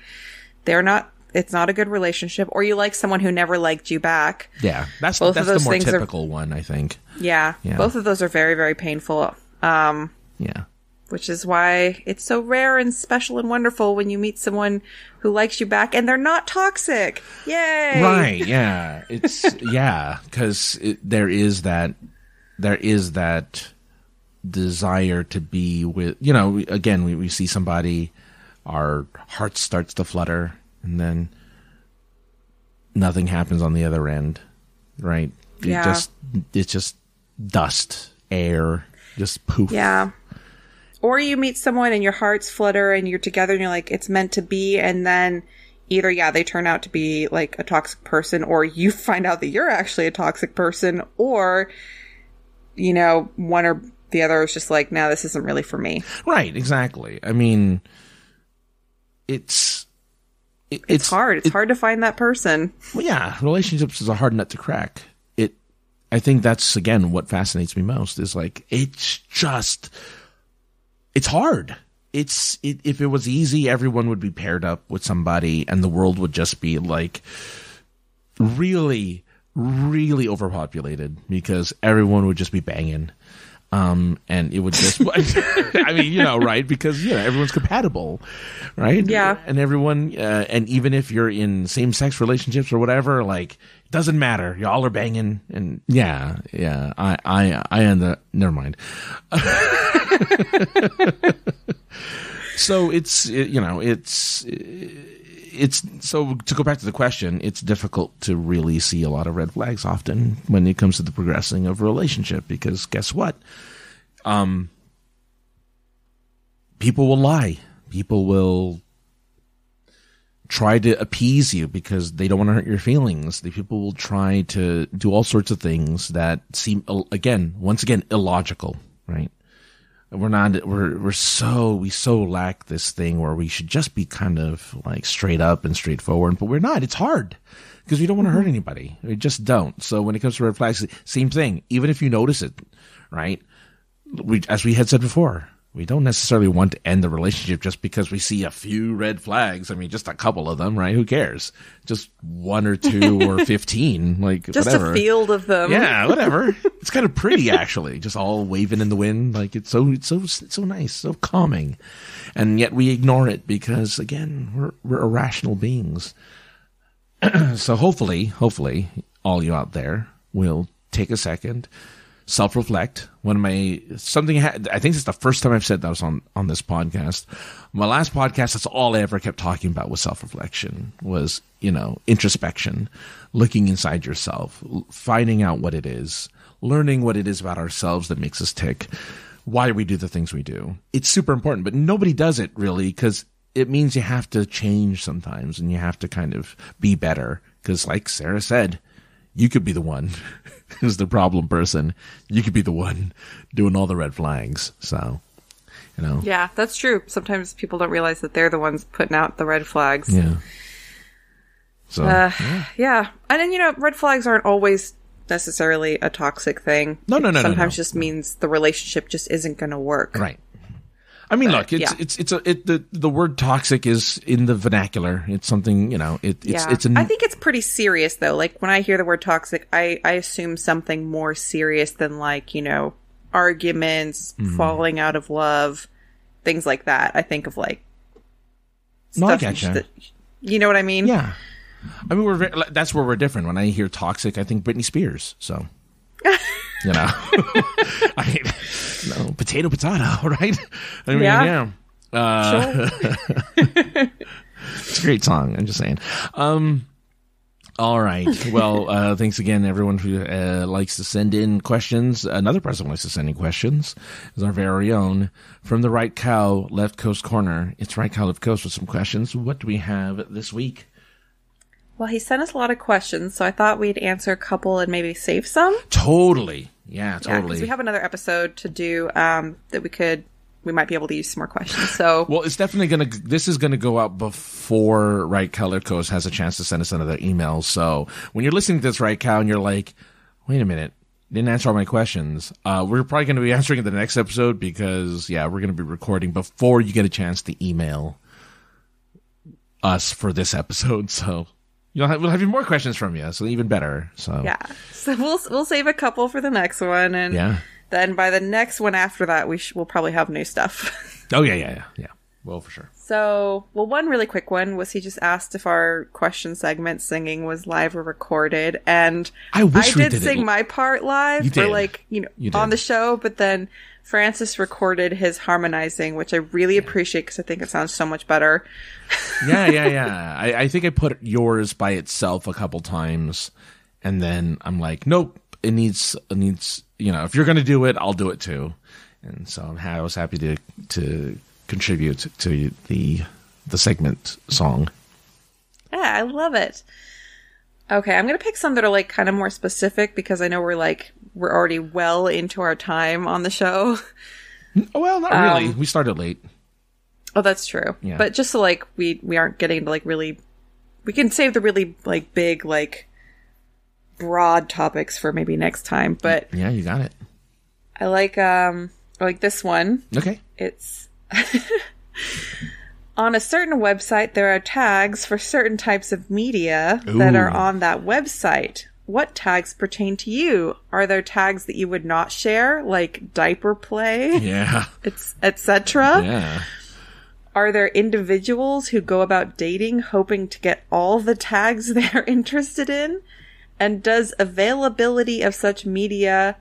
They're not, it's not a good relationship. Or you like someone who never liked you back. Yeah. That's, both that's of those the more typical are, one, I think. Yeah, yeah. Both of those are very, very painful. Um, yeah. Which is why it's so rare and special and wonderful when you meet someone who likes you back and they're not toxic. Yay. Right. Yeah. It's, yeah. Because it, there is that, there is that, desire to be with, you know, again, we, we see somebody, our heart starts to flutter, and then nothing happens on the other end, right? It yeah. just, it's just dust, air, just poof. Yeah. Or you meet someone and your hearts flutter and you're together and you're like, it's meant to be, and then either, yeah, they turn out to be like a toxic person, or you find out that you're actually a toxic person, or, you know, one or the other is just like, no, this isn't really for me. Right, exactly. I mean, it's... It, it's, it's hard. It's it, hard to find that person. Well, yeah, relationships is a hard nut to crack. It, I think that's, again, what fascinates me most is like, it's just... It's hard. It's it, if it was easy, everyone would be paired up with somebody and the world would just be like really, really overpopulated because everyone would just be banging. Um, and it would just, I mean, you know, right? Because, you know, everyone's compatible, right? Yeah. And everyone, uh, and even if you're in same sex relationships or whatever, like, it doesn't matter. Y'all are banging. And yeah, yeah. I, I, I end up, never mind. So it's, it, you know, it's, it's, so to go back to the question, it's difficult to really see a lot of red flags often when it comes to the progressing of a relationship, because guess what? Um, people will lie. People will try to appease you because they don't want to hurt your feelings. The people will try to do all sorts of things that seem, again, once again, illogical, right? We're not, we're, we're so, we so lack this thing where we should just be kind of like straight up and straightforward, but we're not. It's hard because we don't want to hurt anybody. We just don't. So when it comes to red flags, same thing. Even if you notice it, right? We, as we had said before, we don't necessarily want to end the relationship just because we see a few red flags. I mean, just a couple of them, right? Who cares? Just one or two or fifteen, like just whatever. Just a field of them. Yeah, whatever. It's kind of pretty, actually. Just all waving in the wind. Like it's so, it's so, it's so nice, so calming, and yet we ignore it because, again, we're we're irrational beings. So hopefully, hopefully, all you out there will take a second. Self-reflect. One of my something ha- I think it's the first time I've said that was on on this podcast. My last podcast, that's all I ever kept talking about was self-reflection, was, you know, introspection, looking inside yourself, finding out what it is, learning what it is about ourselves that makes us tick, why we do the things we do. It's super important, but nobody does it really, because it means you have to change sometimes and you have to kind of be better, because like Sarah said, you could be the one who's the problem person. You could be the one doing all the red flags. So, you know. Yeah, that's true. Sometimes people don't realize that they're the ones putting out the red flags. Yeah. So, uh, yeah. yeah. And then, you know, red flags aren't always necessarily a toxic thing. No, no, no, Sometimes no. Sometimes no. just means the relationship just isn't going to work. Right. I mean, but, look, it's, yeah. it's it's it's a it, the the word toxic is in the vernacular. It's something, you know. It, it's yeah. it's. An, I think it's pretty serious though. Like when I hear the word toxic, I I assume something more serious than like, you know, arguments, mm-hmm. falling out of love, things like that. I think of like. No, stuff I gotcha. That, you know what I mean? Yeah. I mean, we're very, that's where we're different. When I hear toxic, I think Britney Spears. So. You know, I mean, no, potato, potato, right? I mean, yeah. yeah. Uh, sure. It's a great song. I'm just saying. Um, all right. Well, uh, thanks again, everyone who uh, likes to send in questions. Another person who likes to send in questions is our very own from the Right Cow Left Coast Corner. It's Right Cow Left Coast with some questions. What do we have this week? Well, he sent us a lot of questions, so I thought we'd answer a couple and maybe save some. Totally. Yeah, totally. Yeah, because we have another episode to do um, that we could, we might be able to use some more questions. So, well, it's definitely going to, this is going to go out before Right Cow Left Coast has a chance to send us another email. So when you're listening to this, Right Cow, and you're like, wait a minute, didn't answer all my questions. Uh, we're probably going to be answering in the next episode because, yeah, we're going to be recording before you get a chance to email us for this episode. So. You'll have, we'll have more questions from you, so even better. So yeah, so we'll we'll save a couple for the next one, and yeah. then by the next one after that, we sh- we'll probably have new stuff. Oh yeah, yeah, yeah, yeah. Well, for sure. So, well, one really quick one was he just asked if our question segment singing was live or recorded, and I, wish I did, did sing it. my part live, you did. or like you know you on the show, but then Francis recorded his harmonizing, which I really yeah. appreciate because I think it sounds so much better. yeah, yeah, yeah. I, I think I put yours by itself a couple times, and then I'm like, nope, it needs, it needs. You know, if you're gonna do it, I'll do it too. And so I'm, I was happy to to contribute to the the segment song. Yeah, I love it. Okay, I'm gonna pick some that are like kind of more specific because I know we're like. We're already well into our time on the show. Well, not really. Um, we started late. Oh, that's true. Yeah. But just so like we we aren't getting into like really, we can save the really like big like broad topics for maybe next time. But yeah, you got it. I like um I like this one. Okay. It's on a certain website there are tags for certain types of media Ooh. that are on that website. What tags pertain to you? Are there tags that you would not share, like diaper play, yeah, et cetera? Yeah. Are there individuals who go about dating hoping to get all the tags they're interested in? And does availability of such media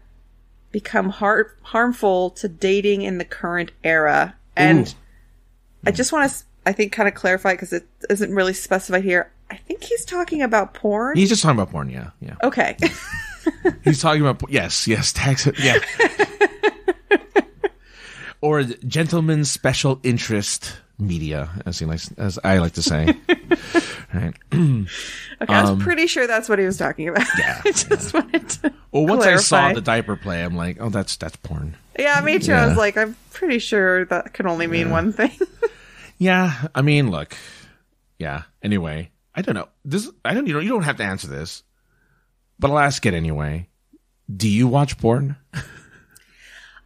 become har- harmful to dating in the current era? And Ooh. I just want to, I think, kind of clarify because it isn't really specified here. I think he's talking about porn. He's just talking about porn, yeah. yeah. Okay. Yeah. He's talking about porn. Yes, yes. Tax, yeah. Or gentleman's special interest media, as he likes, as I like to say. Right. Okay, I was um, pretty sure that's what he was talking about. Yeah. I just yeah. wanted to Well, once clarify. I saw the diaper play, I'm like, oh, that's that's porn. Yeah, me too. Yeah. I was like, I'm pretty sure that can only mean yeah. one thing. Yeah, I mean, look. Yeah, anyway. I don't know. This I don't you know you don't have to answer this. But I'll ask it anyway. Do you watch porn?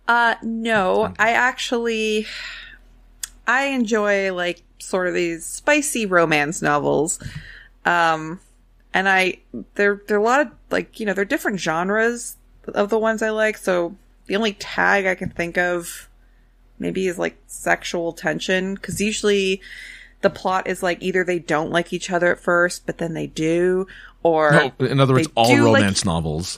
uh no. I actually I enjoy like sort of these spicy romance novels. Um and I there there are a lot of like, you know, there are different genres of the ones I like, so the only tag I can think of maybe is like sexual tension, cuz usually the plot is like either they don't like each other at first, but then they do, or no, in other words, all romance like, novels.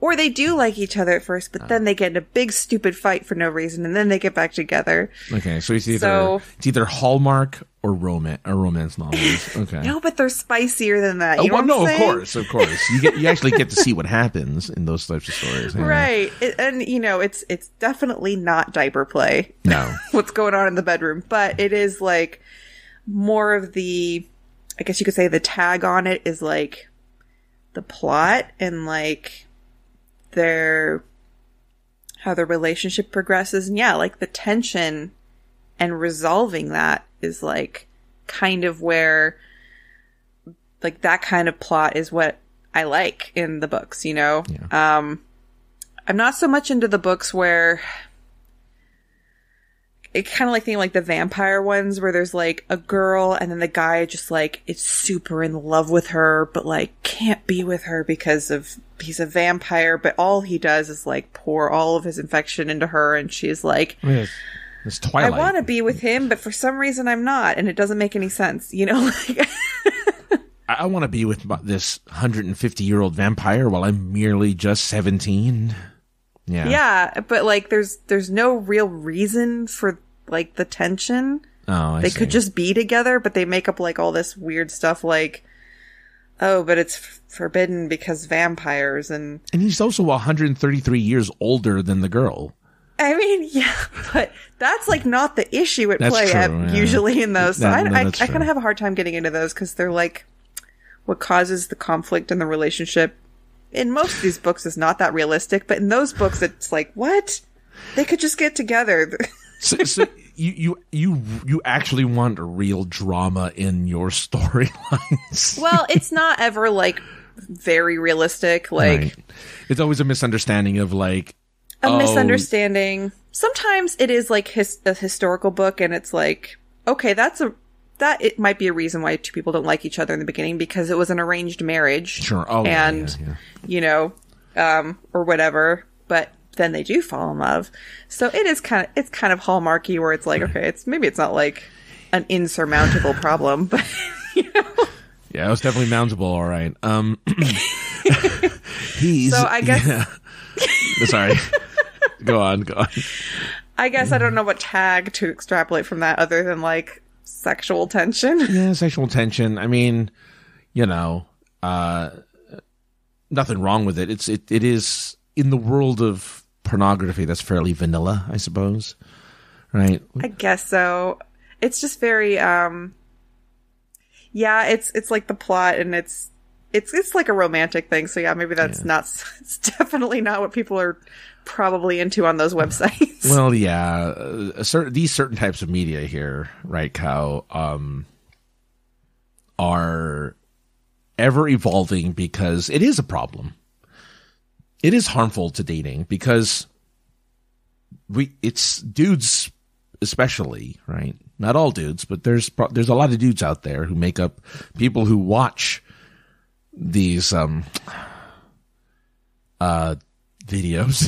Or they do like each other at first, but oh. then they get in a big stupid fight for no reason, and then they get back together. Okay, so it's either so, it's either Hallmark or romance or romance novels. Okay, no, but they're spicier than that. You oh know well, what I'm no, saying? of course, of course, you get you actually get to see what happens in those types of stories, yeah. right? It, and you know, it's it's definitely not diaper play. No, what's going on in the bedroom, but it is like. More of the, I guess you could say the tag on it is like the plot and like their, how their relationship progresses. And yeah, like the tension and resolving that is like kind of where, like that kind of plot is what I like in the books, you know? Yeah. Um, I'm not so much into the books where it kind of like thing like the vampire ones where there's like a girl and then the guy just like it's super in love with her but like can't be with her because of he's a vampire, but all he does is like pour all of his infection into her and she's like, yes. It's Twilight. I want to be with him, but for some reason I'm not, and it doesn't make any sense, you know. Like, I, I want to be with this one hundred fifty year old vampire while I'm merely just seventeen. Yeah, yeah, but like, there's there's no real reason for like the tension. Oh, I they see. Could just be together, but they make up like all this weird stuff, like, oh, but it's f- forbidden because vampires, and and he's also one hundred thirty-three years older than the girl. I mean, yeah, but that's like not the issue at that's play true, at, yeah. usually in those. So that, I, I, I kind of have a hard time getting into those because they're like, what causes the conflict in the relationship in most of these books is not that realistic. But in those books, it's like, what? They could just get together. so so you, you you you actually want real drama in your storylines? Well, it's not ever like very realistic. Like, right. It's always a misunderstanding of like. A oh. misunderstanding. Sometimes it is like his, a historical book, and it's like, okay, that's a that it might be a reason why two people don't like each other in the beginning because it was an arranged marriage, sure, oh, and yeah, yeah. you know, um, or whatever. But then they do fall in love, so it is kind of it's kind of hallmarky where it's like, okay, it's maybe it's not like an insurmountable problem, but you know. Yeah, it was definitely mountable. All right, um, he's so I guess. Yeah. Sorry. Go on, go on. I guess I don't know what tag to extrapolate from that other than, like, sexual tension. Yeah, sexual tension. I mean, you know, uh, nothing wrong with it. It's it, it is, in the world of pornography, that's fairly vanilla, I suppose. Right? I guess so. It's just very, um, yeah, it's it's like the plot, and it's, It's it's like a romantic thing, so yeah, maybe that's yeah. not. It's definitely not what people are probably into on those websites. Well, yeah, uh, certain, these certain types of media here, right, Kyle, um, are ever evolving because it is a problem. It is harmful to dating because we it's dudes especially, right? Not all dudes, but there's there's a lot of dudes out there who make up people who watch. These um uh videos,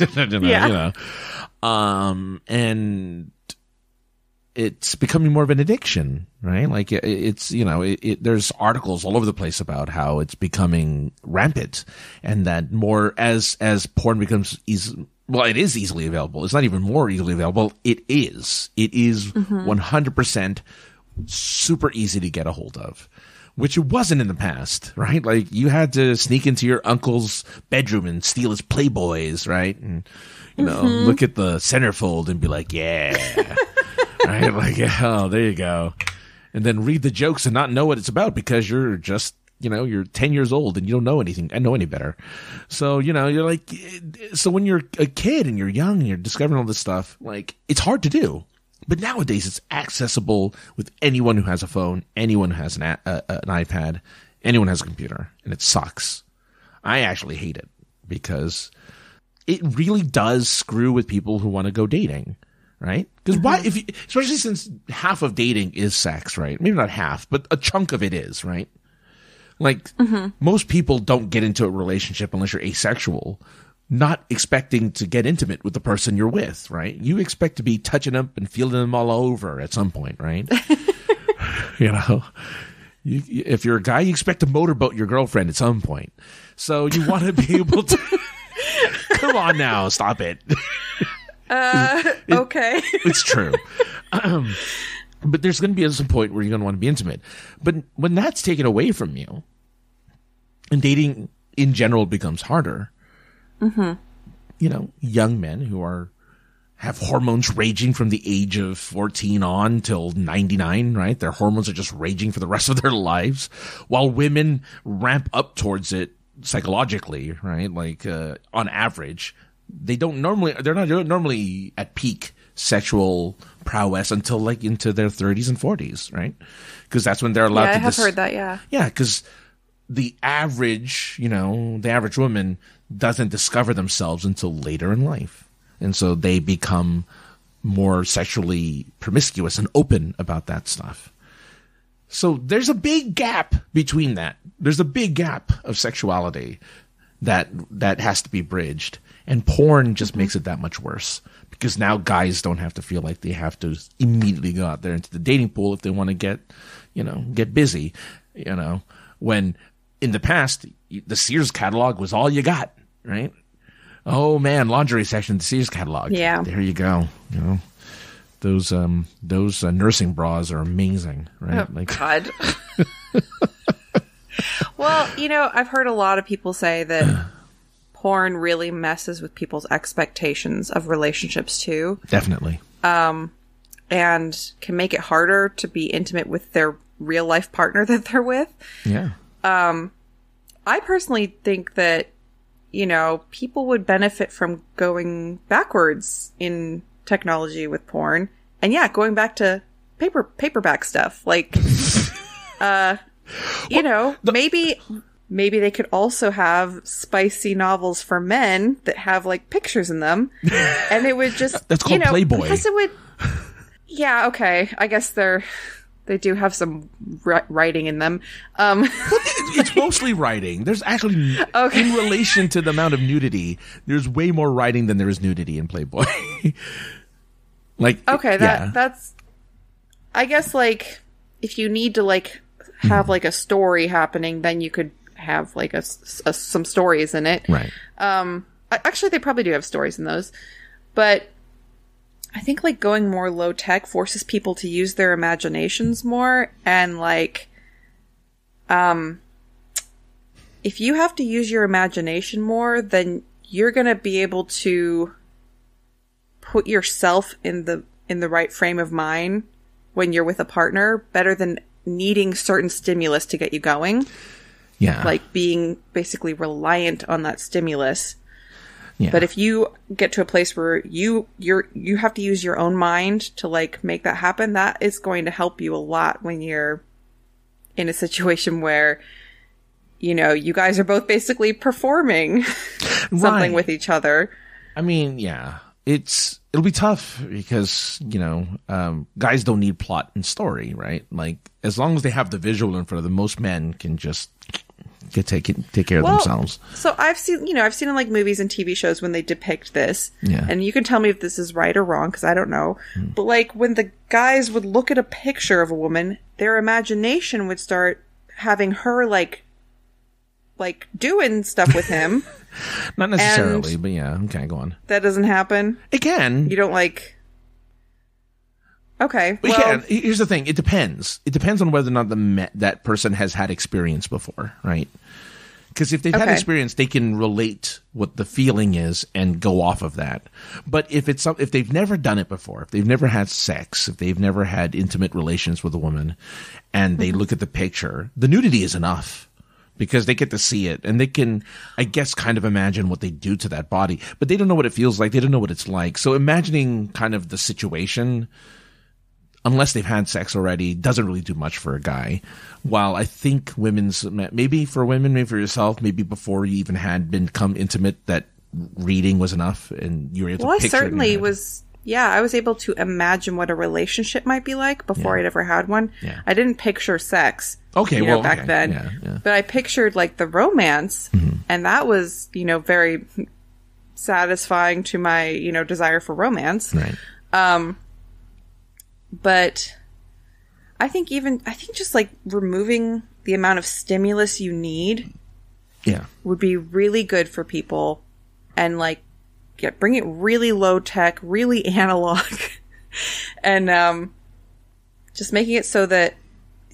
you know, yeah. you know, um, and it's becoming more of an addiction, right? Like it, it's you know, it, it, there's articles all over the place about how it's becoming rampant, and that more as as porn becomes easy. Well, it is easily available. It's not even more easily available. It is. It is one hundred percent super easy to get a hold of. Which it wasn't in the past, right? Like, you had to sneak into your uncle's bedroom and steal his Playboys, right? And, you know, mm-hmm. look at the centerfold and be like, yeah. Right? Like, oh, there you go. And then read the jokes and not know what it's about because you're just, you know, you're ten years old and you don't know anything. I know any better. So, you know, you're like, so when you're a kid and you're young and you're discovering all this stuff, like, it's hard to do. But nowadays, it's accessible with anyone who has a phone, anyone who has an, a- uh, an iPad, anyone who has a computer, and it sucks. I actually hate it because it really does screw with people who want to go dating, right? Because mm-hmm. why? If you, especially since half of dating is sex, right? Maybe not half, but a chunk of it is, right? Like mm-hmm. most people don't get into a relationship unless you're asexual. Not expecting to get intimate with the person you're with, right? You expect to be touching up and feeling them all over at some point, right? You know, you, if you're a guy, you expect to motorboat your girlfriend at some point. So you want to be able to... Come on now, stop it. Uh, it okay. It's true. Um, but there's going to be some point where you're going to want to be intimate. But when that's taken away from you, and dating in general becomes harder... Mm-hmm. You know, young men who are have hormones raging from the age of fourteen on till ninety-nine, right? Their hormones are just raging for the rest of their lives, while women ramp up towards it psychologically, right? Like uh, on average, they don't normally they're not they're normally at peak sexual prowess until like into their thirties and forties, right? Because that's when they're allowed. Yeah, to I have dis- heard that. Yeah, yeah, because. The average, you know, the average woman doesn't discover themselves until later in life. And so they become more sexually promiscuous and open about that stuff. So there's a big gap between that. There's a big gap of sexuality that that has to be bridged. And porn just mm-hmm. makes it that much worse, because now guys don't have to feel like they have to immediately go out there into the dating pool if they want to get, you know, get busy, you know, when in the past, the Sears catalog was all you got, right? Oh man, laundry section, the Sears catalog. Yeah. There you go. You know, those, um, those uh, nursing bras are amazing, right? Oh, like, God. Well, you know, I've heard a lot of people say that porn really messes with people's expectations of relationships too. Definitely. Um, and can make it harder to be intimate with their real life partner that they're with. Yeah. Um, I personally think that, you know, people would benefit from going backwards in technology with porn. And yeah, going back to paper paperback stuff. Like, uh, you well, know, the- maybe maybe they could also have spicy novels for men that have, like, pictures in them. And it would just... That's called you know, Playboy. Because it would... Yeah, okay. I guess they're... They do have some writing in them. Um, it's mostly writing. There's actually, okay. in relation to the amount of nudity, there's way more writing than there is nudity in Playboy. like, okay, that yeah. that's, I guess, like, if you need to, like, have, like, a story happening, then you could have, like, a, a some stories in it. Right. Um, actually, they probably do have stories in those. But... I think, like, going more low-tech forces people to use their imaginations more, and, like, um, if you have to use your imagination more, then you're gonna be able to put yourself in the in the right frame of mind when you're with a partner, better than needing certain stimulus to get you going. Yeah. Like, being basically reliant on that stimulus. Yeah. But if you get to a place where you you're you have to use your own mind to, like, make that happen, that is going to help you a lot when you're in a situation where, you know, you guys are both basically performing something right. with each other. I mean, yeah, it's it'll be tough because, you know, um, guys don't need plot and story, right? Like, as long as they have the visual in front of them, most men can just. Could take it, take care well, of themselves. So I've seen, you know, I've seen in, like, movies and T V shows when they depict this, yeah. and you can tell me if this is right or wrong because I don't know. Mm. But, like, when the guys would look at a picture of a woman, their imagination would start having her, like, like doing stuff with him. Not necessarily, and but yeah, okay, go on. That doesn't happen. It can. You don't like. Okay. Well, yeah, here's the thing. It depends. It depends on whether or not the me- that person has had experience before, right? Because if they've okay. had experience, they can relate what the feeling is and go off of that. But if it's if they've never done it before, if they've never had sex, if they've never had intimate relations with a woman, and they mm-hmm. look at the picture, the nudity is enough because they get to see it and they can, I guess, kind of imagine what they do to that body. But they don't know what it feels like. They don't know what it's like. So imagining kind of the situation, unless they've had sex already, doesn't really do much for a guy. While I think women's, maybe for women, maybe for yourself, maybe before you even had become intimate, that reading was enough and you were able well, to picture it. Well, I certainly was, yeah, I was able to imagine what a relationship might be like before yeah. I'd ever had one. Yeah. I didn't picture sex okay, you know, well, back okay. then, yeah, yeah. but I pictured, like, the romance, mm-hmm. and that was, you know, very satisfying to my, you know, desire for romance. Right. Um, But I think even, I think just, like, removing the amount of stimulus you need yeah, would be really good for people, and, like, get, bring it really low tech, really analog, and um, just making it so that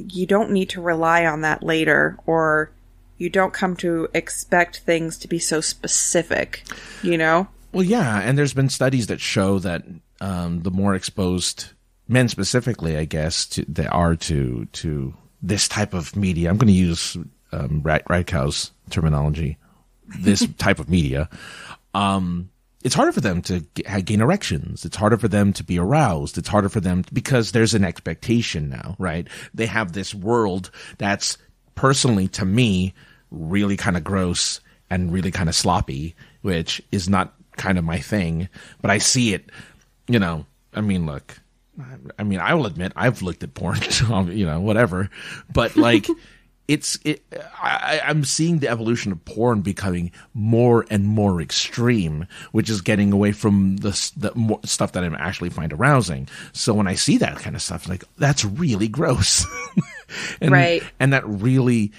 you don't need to rely on that later, or you don't come to expect things to be so specific, you know? Well, yeah, and there's been studies that show that um, the more exposed men specifically, I guess, to, they are to to this type of media. I'm going to use um, Radkow's terminology. This type of media, um, it's harder for them to g- gain erections. It's harder for them to be aroused. It's harder for them to, because there's an expectation now, right? They have this world that's personally, to me, really kind of gross and really kind of sloppy, which is not kind of my thing. But I see it, you know. I mean, look, I mean, I will admit I've looked at porn, you know, whatever. But like, it's it, I, I'm seeing the evolution of porn becoming more and more extreme, which is getting away from the, the stuff that I actually find arousing. So when I see that kind of stuff, like, that's really gross, and, right? And that really.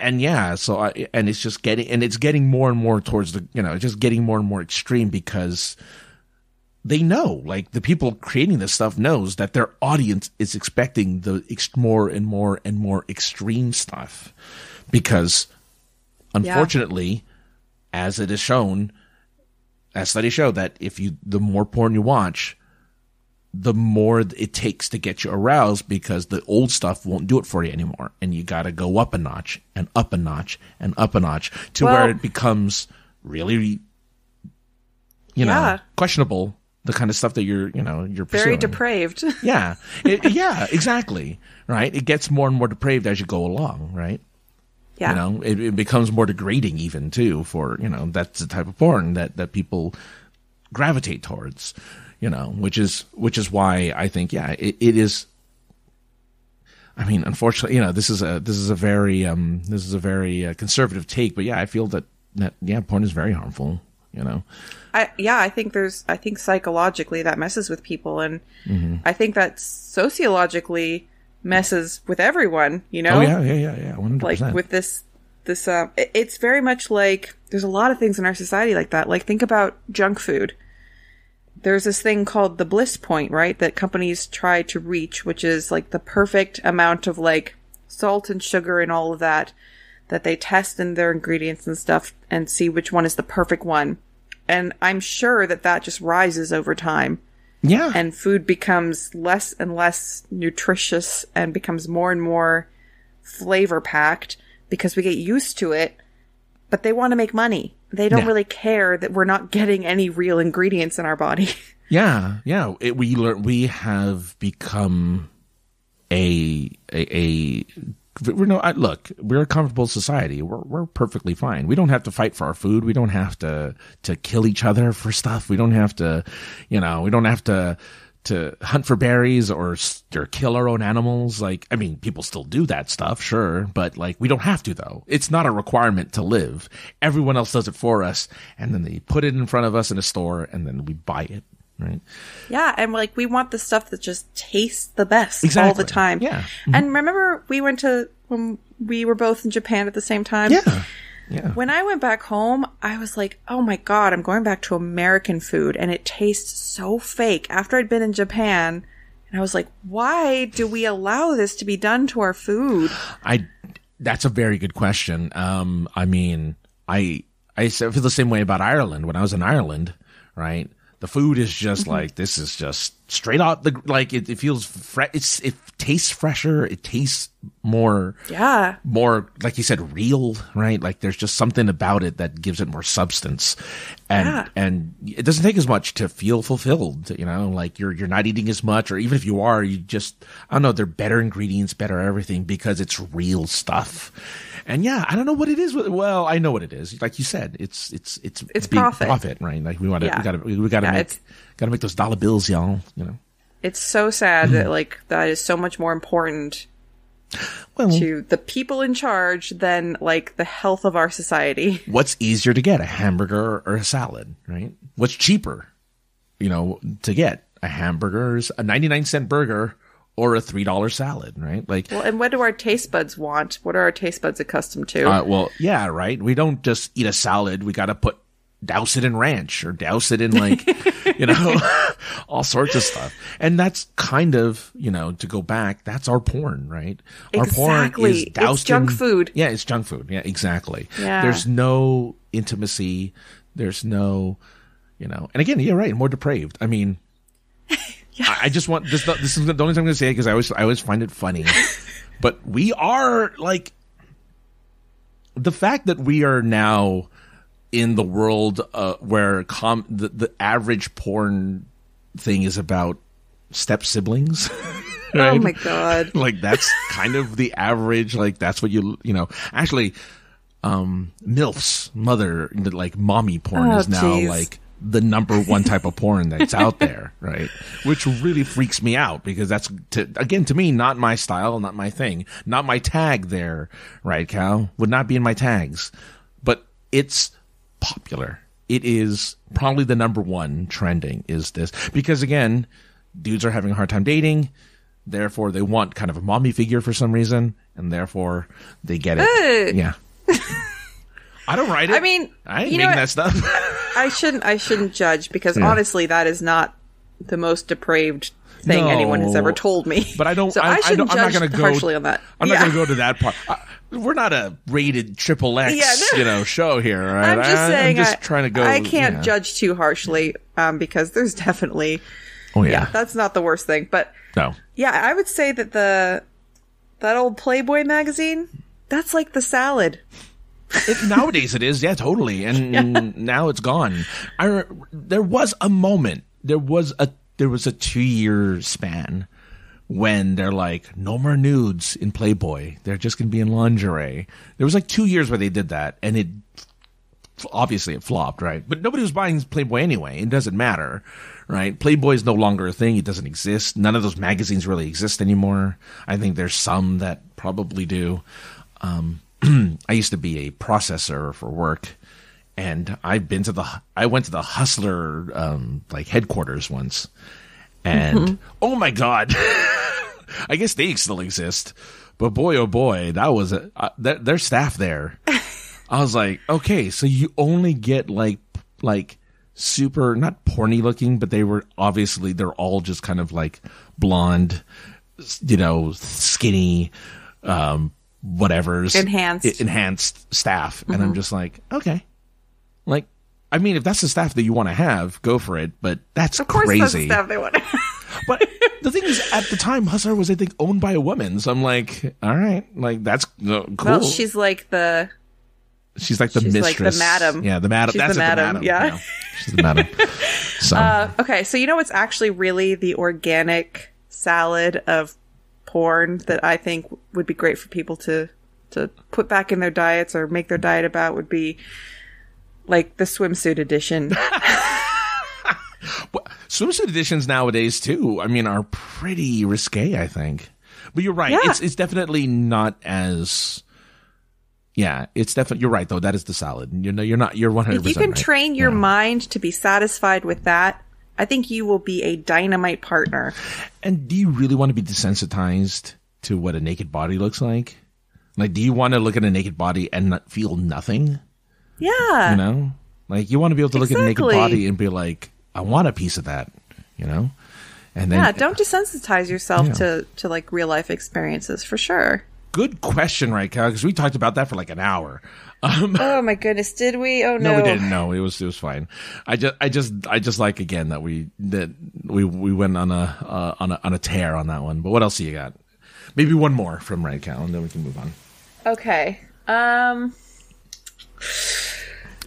And yeah, so I, and it's just getting, and it's getting more and more towards the, you know, it's just getting more and more extreme because they know, like, the people creating this stuff knows that their audience is expecting the ex- more and more and more extreme stuff because, unfortunately, yeah. as it is shown, as studies show that if you, the more porn you watch, the more it takes to get you aroused because the old stuff won't do it for you anymore. And you got to go up a notch and up a notch and up a notch to well, where it becomes really, you know, yeah. questionable, the kind of stuff that you're, you know, you're pursuing. Very depraved. Yeah. It, yeah, exactly. Right. It gets more and more depraved as you go along. Right. Yeah. You know, it, it becomes more degrading even too for, you know, that's the type of porn that, that people gravitate towards. You know, which is which is why I think, yeah, it, it is. I mean, unfortunately, you know, this is a this is a very um, this is a very uh, conservative take, but yeah, I feel that, that yeah, porn is very harmful. You know, I yeah, I think there's, I think psychologically that messes with people, and mm-hmm. I think that sociologically messes with everyone. You know, oh yeah, yeah, yeah, yeah, one hundred percent. Like with this, this, uh, it's very much like there's a lot of things in our society like that. Like, think about junk food. There's this thing called the bliss point, right? That companies try to reach, which is like the perfect amount of like salt and sugar and all of that, that they test in their ingredients and stuff and see which one is the perfect one. And I'm sure that that just rises over time. Yeah. And food becomes less and less nutritious and becomes more and more flavor packed because we get used to it, but they want to make money. They don't yeah. really care that we're not getting any real ingredients in our body. Yeah, yeah. It, we learn. We have become a a. a we're no, I, look, we're a comfortable society. We're we're perfectly fine. We don't have to fight for our food. We don't have to to kill each other for stuff. We don't have to, you know, we don't have to to hunt for berries or or kill our own animals. Like, I mean, people still do that stuff, sure, but like, we don't have to though. It's not a requirement to live. Everyone else does it for us, and then they put it in front of us in a store, and then we buy it, right? Yeah, and like, we want the stuff that just tastes the best exactly. all the time. Yeah, mm-hmm. And remember, we went to when we were both in Japan at the same time. Yeah. Yeah. When I went back home, I was like, oh my God, I'm going back to American food. And it tastes so fake after I'd been in Japan. And I was like, why do we allow this to be done to our food? I, that's a very good question. Um, I mean, I, I feel the same way about Ireland. When I was in Ireland, right? The food is just mm-hmm. like, this is just straight out the, like, it, it feels fresh. It's, it tastes fresher. It tastes more, yeah, more, like you said, real, right? Like, there's just something about it that gives it more substance. And, yeah. and it doesn't take as much to feel fulfilled, you know, like you're, you're not eating as much, or even if you are, you just, I don't know, they're better ingredients, better everything because it's real stuff. And yeah, I don't know what it is. With, well, I know what it is. Like you said, it's, it's, it's, it's big profit. profit, right? Like, we want to, yeah. we gotta, we gotta yeah, make, gotta make those dollar bills, y'all, you know? It's so sad that, like, that is so much more important well, to the people in charge than, like, the health of our society. What's easier to get, a hamburger or a salad, right? What's cheaper, you know, to get, a hamburger, a ninety-nine cent burger or a three dollar salad, right? Like, well, and what do our taste buds want? What are our taste buds accustomed to? Uh, well, yeah, right? We don't just eat a salad. We got to put douse it in ranch or douse it in, like, you know, all sorts of stuff. And that's kind of, you know, to go back, that's our porn, right? Exactly. Our porn is doused it's junk in, food. Yeah, it's junk food. Yeah, exactly. Yeah. There's no intimacy. There's no, you know, and again, you're right, more depraved. I mean, yes. I, I just want this. This is the only time I'm going to say it because I always, I always find it funny. But we are, like, the fact that we are now in the world uh, where com- the, the average porn thing is about step siblings. Right? Oh my God. Like, that's kind of the average. Like, that's what you, you know, actually, um, MILF's mother, like mommy porn oh, is now geez. like the number one type of porn that's out there, right? Which really freaks me out because that's, to, again, to me, not my style, not my thing, not my tag there, right, Cal? Would not be in my tags. But it's popular. It is probably the number one trending is this. Because, again, dudes are having a hard time dating. Therefore, they want kind of a mommy figure for some reason. And therefore, they get it. Uh. Yeah. I don't write it. I mean, I ain't you know making that stuff. I shouldn't. I shouldn't judge because yeah. honestly, that is not the most depraved thing no, anyone has ever told me. But I don't. So I, I shouldn't I don't, judge I'm not go, harshly on that. I'm yeah. not going to go to that part. I, we're not a rated triple X, yeah, no. you know, show here. Right? I'm just I, saying. I'm just I, trying to go. I can't yeah. judge too harshly um, because there's definitely. Oh yeah. yeah, that's not the worst thing. But no. Yeah, I would say that the that old Playboy magazine, that's like the salad. It, nowadays it is, yeah, totally, and yeah. now it's gone. I there was a moment, there was a there was a two year span when they're like, no more nudes in Playboy. They're just gonna be in lingerie. There was like two years where they did that, and it obviously it flopped, right? But nobody was buying Playboy anyway. It doesn't matter, right? Playboy is no longer a thing. It doesn't exist. None of those magazines really exist anymore. I think there's some that probably do. Um, I used to be a processor for work, and I've been to the I went to the Hustler um, like headquarters once, and mm-hmm. oh my god, I guess they still exist, but boy oh boy, that was a, uh, th- their staff there. I was like, okay, so you only get like like super not porny looking, but they were obviously they're all just kind of like blonde, you know, skinny. Um, whatever's enhanced enhanced staff mm-hmm. and I'm just like, okay, like I mean if that's the staff that you want to have, go for it, but that's of course crazy that's the staff they want to have. But the thing is, at the time Hustler was I think owned by a woman, so I'm like, all right, like that's uh, cool. Well, she's like the she's like the she's mistress like the madam yeah the madam she's that's the madam, the madam yeah you know? She's the madam. So uh, okay, so you know what's actually really the organic salad of porn that I think would be great for people to to put back in their diets or make their diet about would be like the swimsuit edition. Well, swimsuit editions nowadays too, I mean, are pretty risque, I think. But you're right, yeah. it's it's definitely not as yeah, it's definitely you're right though. That is the salad. You know, you're not you're one hundred percent. If you can right. train your yeah. mind to be satisfied with that, I think you will be a dynamite partner. And do you really want to be desensitized to what a naked body looks like? Like, do you want to look at a naked body and not feel nothing? Yeah. You know? Like, you want to be able to exactly. look at a naked body and be like, I want a piece of that, you know? And then, yeah, don't desensitize yourself yeah. to, to, like, real-life experiences, for sure. Good question, right, Cal? Because we talked about that for, like, an hour. Um, oh my goodness, did we? Oh no. No, we didn't. No, it was it was fine. I just I just I just like again that we that we we went on a uh, on a on a tear on that one. But what else do you got? Maybe one more from Red Cal and then we can move on. Okay. Um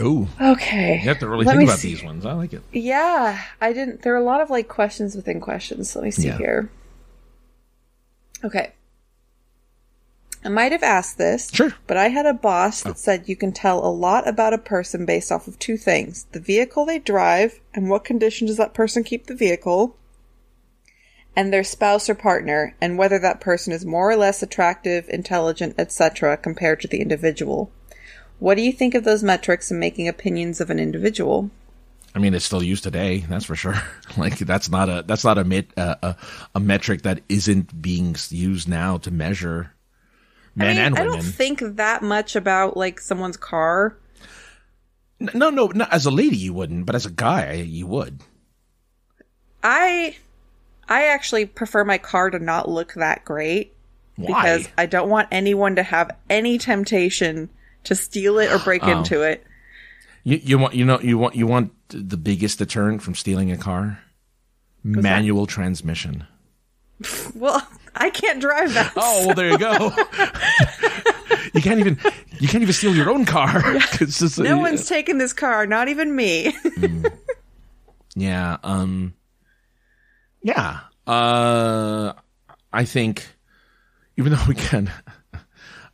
Ooh. Okay. You have to really Let think about see. these ones. I like it. Yeah, I didn't there were a lot of like questions within questions. Let me see yeah. here. Okay. I might have asked this, sure. but I had a boss that oh. said you can tell a lot about a person based off of two things. The vehicle they drive, and what condition does that person keep the vehicle, and their spouse or partner, and whether that person is more or less attractive, intelligent, et cetera compared to the individual. What do you think of those metrics in making opinions of an individual? I mean, it's still used today, that's for sure. Like, that's not a that's not a, met, uh, a, a metric that isn't being used now to measure men I mean, and women. I don't think that much about like someone's car. No, no, no. As a lady, you wouldn't, but as a guy, you would. I, I actually prefer my car to not look that great. Why? Because I don't want anyone to have any temptation to steal it or break oh. into it. You, you want, you know, you want, you want the biggest deterrent from stealing a car? What's Manual that? Transmission. Well, I can't drive that. Oh, well, there you go. You can't even you can't even steal your own car. It's just, no uh, one's taking this car, not even me. mm. Yeah. Um, yeah. Uh, I think, even though we can,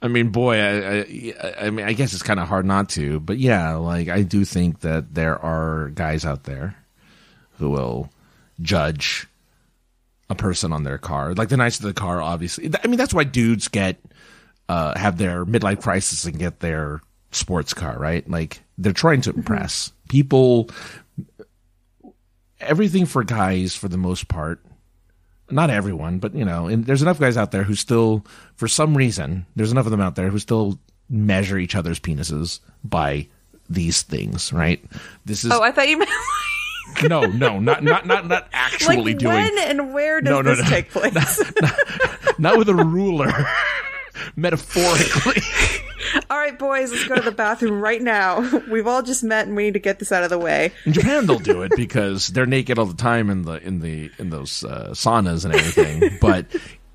I mean, boy, I, I, I mean, I guess it's kind of hard not to, but yeah, like I do think that there are guys out there who will judge a person on their car, like the Knights of the Car, obviously. I mean, that's why dudes get uh, have their midlife crisis and get their sports car, right? Like they're trying to impress mm-hmm. people. Everything for guys, for the most part. Not everyone, but, you know, and there's enough guys out there who still, for some reason, there's enough of them out there who still measure each other's penises by these things, right? This is. Oh, I thought you meant. Like... No, no, not not not not actually like doing. When and where does no, no, this no, take place? Not, not, not with a ruler, metaphorically. All right, boys, let's go to the bathroom right now. We've all just met, and we need to get this out of the way. In Japan, they'll do it because they're naked all the time in the in the in those uh, saunas and everything. But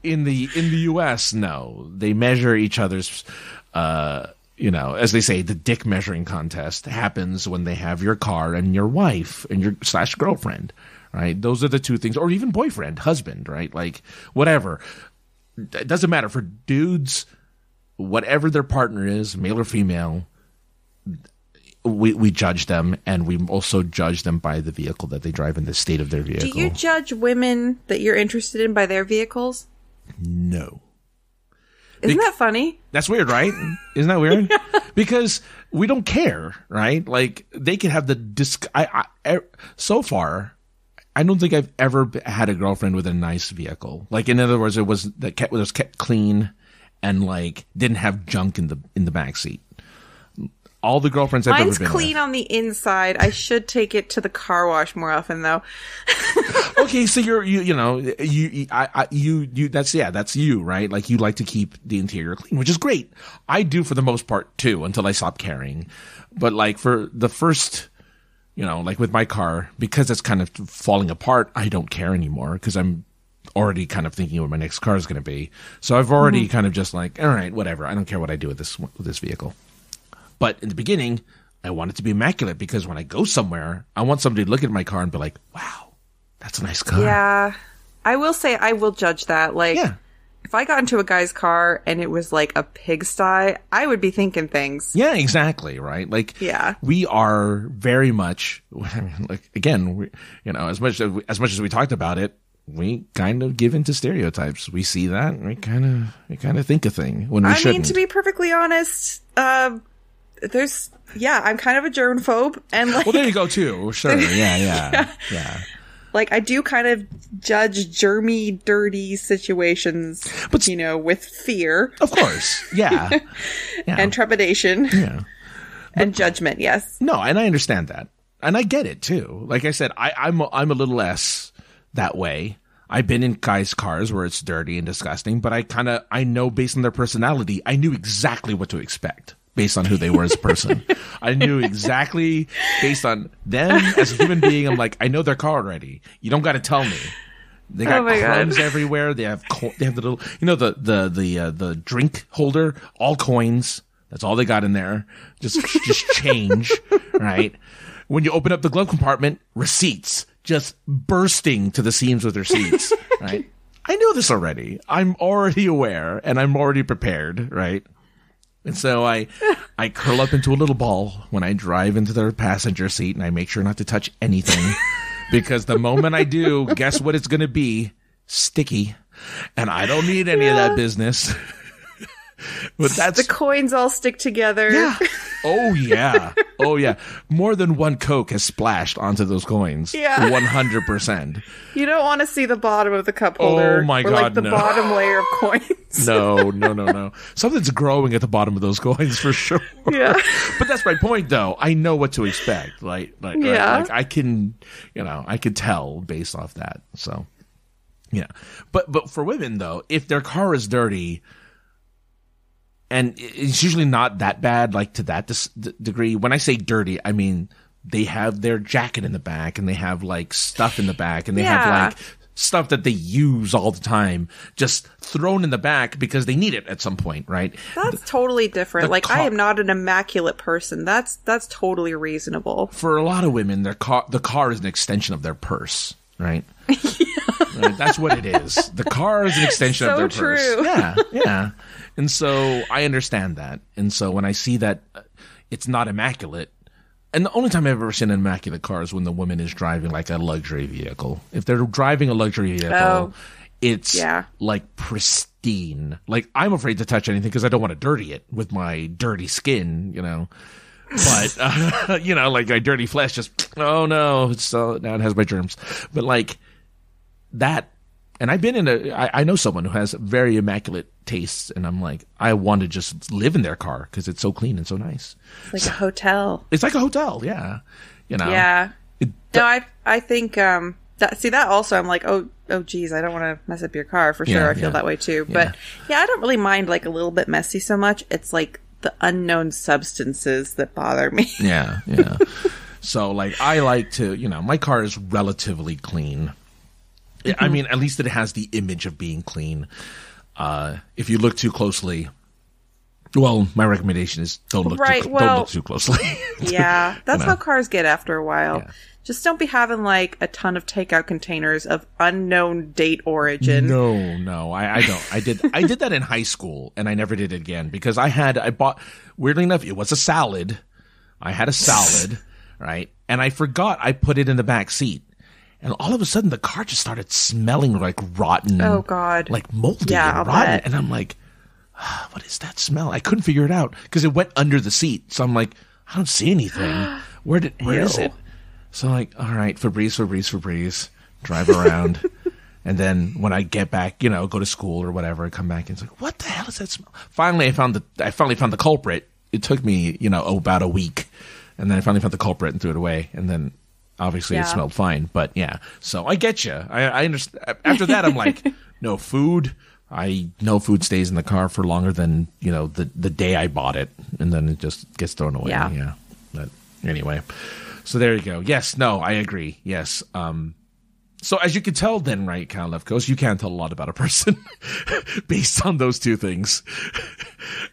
in the in the U S, no, they measure each other's. Uh, you know, as they say, the dick measuring contest happens when they have your car and your wife and your slash girlfriend, right? Those are the two things, or even boyfriend, husband, right? Like whatever. It doesn't matter for dudes. Whatever their partner is, male or female, we we judge them, and we also judge them by the vehicle that they drive and the state of their vehicle. Do you judge women that you're interested in by their vehicles? No. Isn't Be- that funny? That's weird, right? Isn't that weird? Yeah. Because we don't care, right? Like, they can have the disc. I, I, so far... I don't think I've ever had a girlfriend with a nice vehicle. Like, in other words, it was that kept, it was kept clean. And like didn't have junk in the in the backseat. All the girlfriends I've Mine's ever been clean with. On the inside. I should take it to the car wash more often, though. Okay, so you're you you know you I, I you you that's yeah that's you right? Like you like to keep the interior clean, which is great. I do for the most part too, until I stop caring. But like for the first. You know, like with my car, because it's kind of falling apart, I don't care anymore because I'm already kind of thinking what my next car is going to be. So I've already mm-hmm. kind of just like, all right, whatever. I don't care what I do with this with this vehicle. But in the beginning, I want it to be immaculate because when I go somewhere, I want somebody to look at my car and be like, wow, that's a nice car. Yeah. I will say I will judge that. Like, yeah. If I got into a guy's car and it was like a pigsty, I would be thinking things. Yeah, exactly. Right. Like, yeah. we are very much I mean, like, again, we, you know, as much as we, as much as we talked about it, we kind of give into stereotypes. We see that and we kind of we kind of think a thing when we I shouldn't. I mean, to be perfectly honest, uh, there's yeah, I'm kind of a germaphobe. And like, well, there you go, too. Sure. Yeah, yeah, yeah. yeah. Like, I do kind of judge germy, dirty situations, but, you know, with fear. Of course. Yeah. yeah. And trepidation. Yeah. But, and judgment, yes. No, and I understand that. And I get it, too. Like I said, I, I'm, a, I'm a little less that way. I've been in guys' cars where it's dirty and disgusting, but I kind of, I know based on their personality, I knew exactly what to expect. Based on who they were as a person. I knew exactly based on them as a human being. I'm like, I know their car already. You don't got to tell me. They got oh crumbs God. everywhere. They have co- they have the little, you know, the the the uh, the drink holder, all coins. That's all they got in there. Just just change, right? When you open up the glove compartment, receipts just bursting to the seams with receipts, right? I know this already. I'm already aware and I'm already prepared, right? And so I I curl up into a little ball when I drive into their passenger seat, and I make sure not to touch anything because the moment I do, guess what it's going to be? Sticky. And I don't need any yeah. of that business. But that's, the coins all stick together. Yeah. Oh, yeah. Oh, yeah. More than one Coke has splashed onto those coins. Yeah. one hundred percent. You don't want to see the bottom of the cup holder. Oh, my God, or, like, the no. bottom layer of coins. No, no, no, no. Something's growing at the bottom of those coins for sure. Yeah. But that's my point, though. I know what to expect. Like, like, yeah. like, like I can, you know, I could tell based off that. So, yeah. But, but for women, though, if their car is dirty... And it's usually not that bad, like to that dis- d- degree. When I say dirty, I mean they have their jacket in the back and they have like stuff in the back and they yeah. have like stuff that they use all the time just thrown in the back because they need it at some point, right? That's the, totally different. Like car- I am not an immaculate person. That's that's totally reasonable. For a lot of women, their car the car is an extension of their purse, right? yeah. That's what it is. The car is an extension so of their true. purse. Yeah, yeah. And so I understand that. And so when I see that it's not immaculate, and the only time I've ever seen an immaculate car is when the woman is driving like a luxury vehicle. If they're driving a luxury vehicle, oh, it's yeah. like pristine. Like, I'm afraid to touch anything because I don't want to dirty it with my dirty skin, you know. But, uh, you know, like my dirty flesh just, oh no, it's uh, now it has my germs. But like that, and I've been in a, I, I know someone who has very immaculate tastes, and I'm like, I want to just live in their car because it's so clean and so nice. It's like so, a hotel. It's like a hotel, yeah. You know. Yeah. It, no, I I think, um, that, see that also, I'm like, oh, oh geez, I don't want to mess up your car for sure. Yeah, I feel yeah. that way too. Yeah. But yeah, I don't really mind like a little bit messy so much. It's like the unknown substances that bother me. Yeah, yeah. So, like, I like to, you know, my car is relatively clean. Mm-hmm. I mean, at least it has the image of being clean. Uh, if you look too closely, well, my recommendation is don't look, right, too, well, don't look too closely. Yeah, that's you know? how cars get after a while. Yeah. Just don't be having, like, a ton of takeout containers of unknown date origin. No, no, I, I don't. I did I did that in high school, and I never did it again because I had, I bought, weirdly enough, it was a salad. I had a salad, right? And I forgot I put it in the back seat. And all of a sudden, the car just started smelling like rotten. And, oh, God. Like, moldy yeah, and I'll rotten. Bet. And I'm like, ah, what is that smell? I couldn't figure it out because it went under the seat. So I'm like, I don't see anything. Where did? Where Ew. is it? So I'm like, all right, Febreze, Febreze, Febreze, drive around. And then when I get back, you know, go to school or whatever, I come back and it's like, what the hell is that smell? Finally, I found the, I finally found the culprit. It took me, you know, oh, about a week. And then I finally found the culprit and threw it away. And then obviously yeah. it smelled fine. But yeah, so I get you. I, I understand. After that, I'm like, no food. I know food stays in the car for longer than, you know, the, the day I bought it. And then it just gets thrown away. Yeah. yeah. But anyway. So there you go. Yes, no, I agree. Yes. Um, so as you can tell then, right, Count Lefkos, you can tell a lot about a person based on those two things.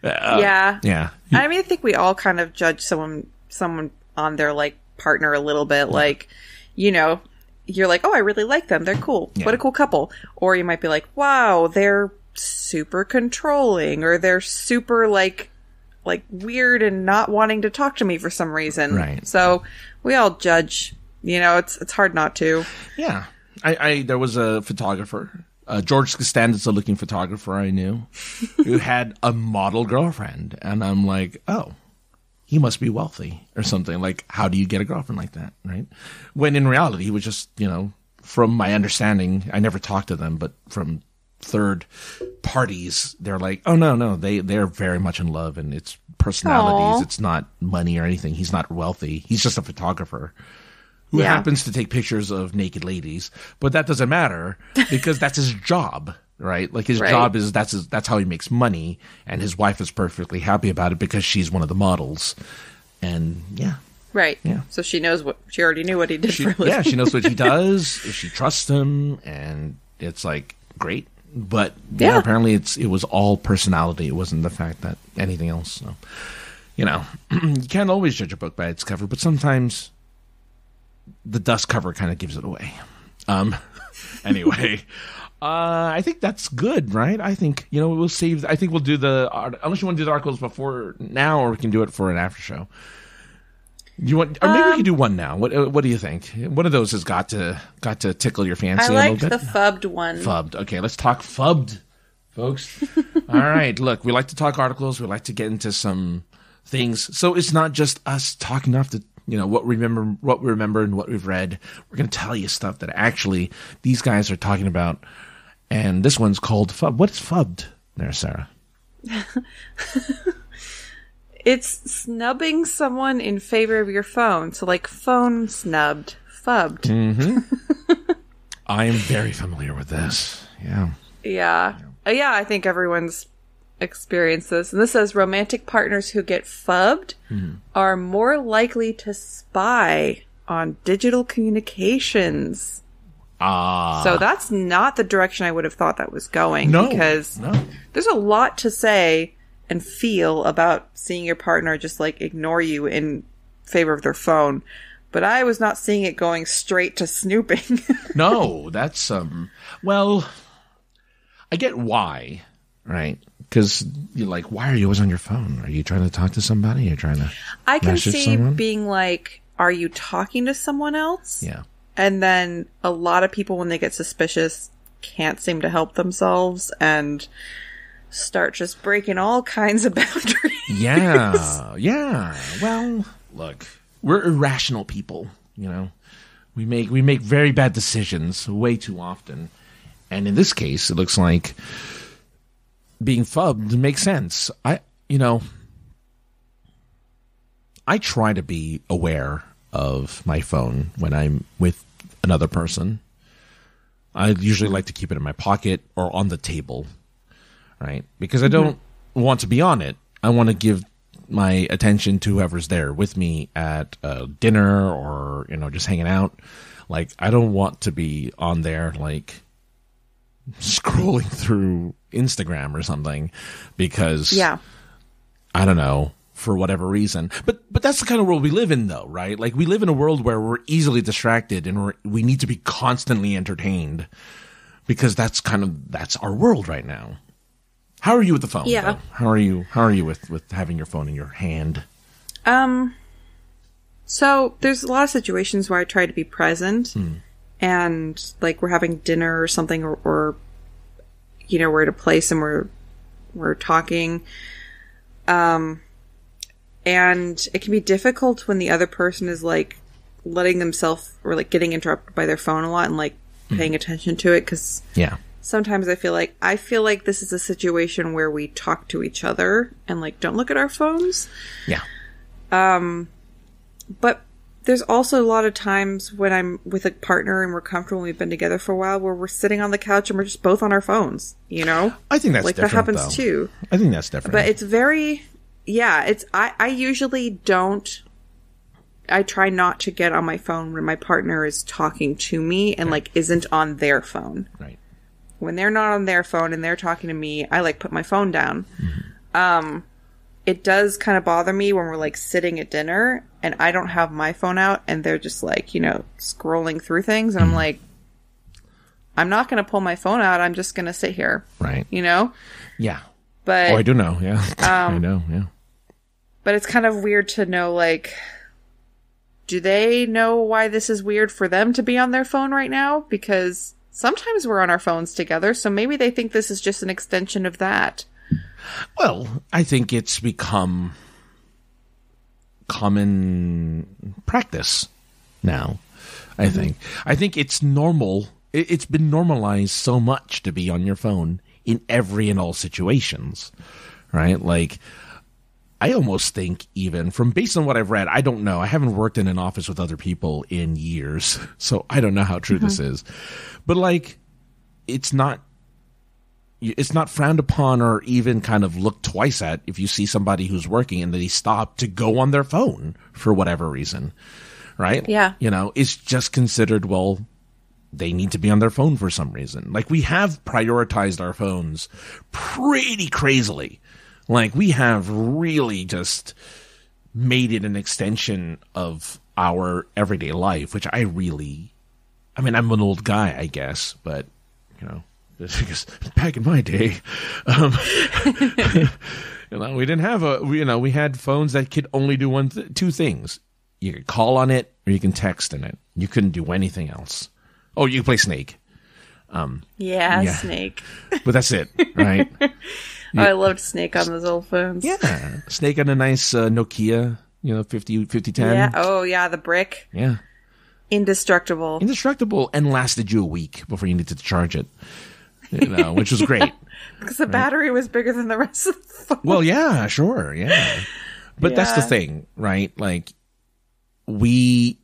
Uh, yeah. Yeah. I mean, I think we all kind of judge someone someone on their, like, partner a little bit. Yeah. Like, you know, you're like, oh, I really like them. They're cool. Yeah. What a cool couple. Or you might be like, wow, they're super controlling, or they're super, like... like weird and not wanting to talk to me for some reason. Right. So we all judge, you know, it's it's hard not to. Yeah. I, I there was a photographer, uh, George Costanza's a looking photographer I knew who had a model girlfriend. And I'm like, oh, he must be wealthy or something. Like, how do you get a girlfriend like that? Right. When in reality, he was just, you know, from my understanding, I never talked to them, but from third parties, they're like, oh no no they they're very much in love, and it's personalities. Aww. It's not money or anything. He's not wealthy. He's just a photographer who yeah. happens to take pictures of naked ladies, but that doesn't matter because that's his job, right? Like his right. job is that's his, that's how he makes money, and his wife is perfectly happy about it because she's one of the models. And yeah Right. Yeah. So she knows what she already knew what he did she, for a living. Yeah, she knows what he does. She trusts him, and it's like great. But yeah, yeah, apparently it's it was all personality. It wasn't the fact that anything else. So, you know, you can't always judge a book by its cover, but sometimes the dust cover kind of gives it away. Um, anyway, uh, I think that's good, right? I think you know we'll save. I think we'll do the unless you want to do the articles before now, or we can do it for an after show. You want, or maybe um, we can do one now. What What do you think? One of those has got to got to tickle your fancy. I liked a little bit. The fubbed one. Fubbed. Okay, let's talk fubbed, folks. All right, look, we like to talk articles. We like to get into some things. So it's not just us talking off the, you know, what remember what we remember and what we've read. We're going to tell you stuff that actually these guys are talking about. And this one's called fubbed. What is fubbed there, Sarah? It's snubbing someone in favor of your phone. So, like, phone snubbed, fubbed. Mm-hmm. I am very familiar with this. Yeah. Yeah. Yeah. Yeah, I think everyone's experienced this. And this says romantic partners who get fubbed mm-hmm. are more likely to spy on digital communications. Ah. So that's not the direction I would have thought that was going. No. Because no. there's a lot to say and feel about seeing your partner just, like, ignore you in favor of their phone. But I was not seeing it going straight to snooping. No, that's, um, well, I get why, right? Because you're like, why are you always on your phone? Are you trying to talk to somebody? You're trying to. I can see someone? being like, are you talking to someone else? Yeah. And then a lot of people, when they get suspicious, can't seem to help themselves and start just breaking all kinds of boundaries. Yeah. Yeah. Well, look, we're irrational people, you know. We make we make very bad decisions way too often. And in this case, it looks like being phubbed makes sense. I, you know, I try to be aware of my phone when I'm with another person. I usually like to keep it in my pocket or on the table, right? Because I don't mm-hmm. want to be on it. I want to give my attention to whoever's there with me at uh, dinner or, you know, just hanging out. Like, I don't want to be on there, like, scrolling through Instagram or something because, yeah, I don't know, for whatever reason. But but that's the kind of world we live in, though, right? Like, we live in a world where we're easily distracted and we're, we need to be constantly entertained because that's kind of, that's our world right now. How are you with the phone? Yeah. Though? How are you, how are you with, with having your phone in your hand? Um, so there's a lot of situations where I try to be present. Hmm. And, like, we're having dinner or something, or, or, you know, we're at a place and we're, we're talking. Um, and it can be difficult when the other person is, like, letting themselves, or, like, getting interrupted by their phone a lot and, like, paying mm. attention to it. Because yeah. sometimes I feel like, I feel like this is a situation where we talk to each other and, like, don't look at our phones. Yeah. Um, but there's also a lot of times when I'm with a partner and we're comfortable and we've been together for a while where we're sitting on the couch and we're just both on our phones, you know? I think that's like different, that happens though. too. I think that's different. But it's very, yeah, it's, I, I usually don't, I try not to get on my phone when my partner is talking to me and right. like isn't on their phone. Right. When they're not on their phone and they're talking to me, I like put my phone down. Mm-hmm. Um, it does kind of bother me when we're, like, sitting at dinner and I don't have my phone out and they're just, like, you know, scrolling through things. And I'm like, I'm not going to pull my phone out. I'm just going to sit here. Right. You know? Yeah. But, oh, I do know. Yeah. Um, I know. Yeah. But it's kind of weird to know, like, do they know why this is weird for them to be on their phone right now? Because sometimes we're on our phones together. So maybe they think this is just an extension of that. Well, I think it's become common practice now, I mm-hmm. think. I think it's normal. It's been normalized so much to be on your phone in every and all situations, right? Like, I almost think even from based on what I've read, I don't know. I haven't worked in an office with other people in years, so I don't know how true mm-hmm. this is. But, like, it's not. It's not frowned upon or even kind of looked twice at if you see somebody who's working and they stop to go on their phone for whatever reason, right? Yeah. You know, it's just considered, well, they need to be on their phone for some reason. Like, we have prioritized our phones pretty crazily. Like, we have really just made it an extension of our everyday life, which I really, I mean, I'm an old guy, I guess, but, you know. Because back in my day, um, you know, we didn't have a, you know, we had phones that could only do one, th- two things. You could call on it or you can text in it. You couldn't do anything else. Oh, you could play Snake. Um, yeah, yeah, Snake. But that's it, right? Oh, yeah. I loved Snake on those old phones. Yeah. Snake on a nice uh, Nokia, you know, fifty ten. Yeah. Oh, yeah, the brick. Yeah. Indestructible. Indestructible and lasted you a week before you needed to charge it. You know, which was great. Because the right? battery was bigger than the rest of the phone. Well, yeah, sure, yeah. But yeah. that's the thing, right? Like, we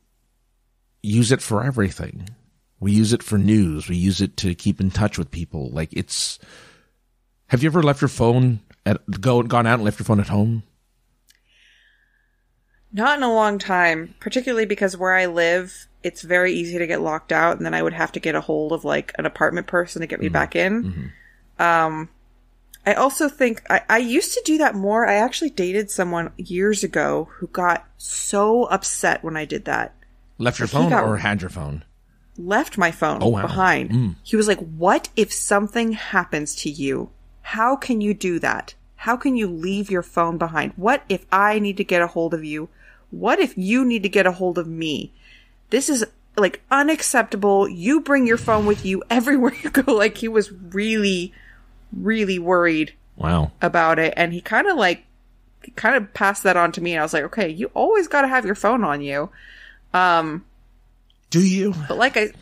use it for everything. We use it for news. We use it to keep in touch with people. Like, it's... Have you ever left your phone, at go gone out and left your phone at home? Not in a long time. Particularly because where I live... It's very easy to get locked out, and then I would have to get a hold of, like, an apartment person to get me mm-hmm. back in. Mm-hmm. Um, I also think I, I used to do that more. I actually dated someone years ago who got so upset when I did that. Left your phone or had your phone? Left my phone oh, wow. behind. Mm. He was like, what if something happens to you How can you do that? How can you leave your phone behind? What if I need to get a hold of you? What if you need to get a hold of me? This is like unacceptable. You bring your phone with you everywhere you go. Like, he was really, really worried wow. about it. And he kind of like, kind of passed that on to me. And I was like, okay, you always got to have your phone on you. Um, Do you? But like I,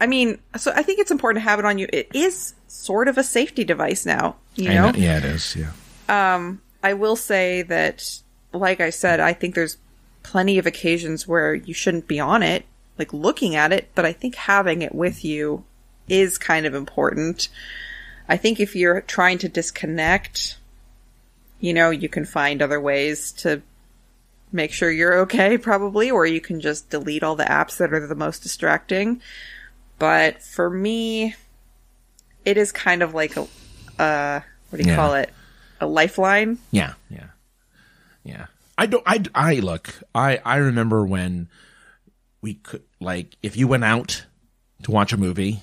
I mean, so I think it's important to have it on you. It is sort of a safety device now, you know? I know. Yeah, it is. Yeah. Um, I will say that, like I said, I think there's plenty of occasions where you shouldn't be on it, like looking at it, but I think having it with you is kind of important. I think if you're trying to disconnect, you know, you can find other ways to make sure you're okay, probably, or you can just delete all the apps that are the most distracting. But for me, it is kind of like a, uh, what do you yeah. call it? A lifeline? Yeah, yeah, yeah. I don't. I, I look. I, I remember when we could, like, if you went out to watch a movie,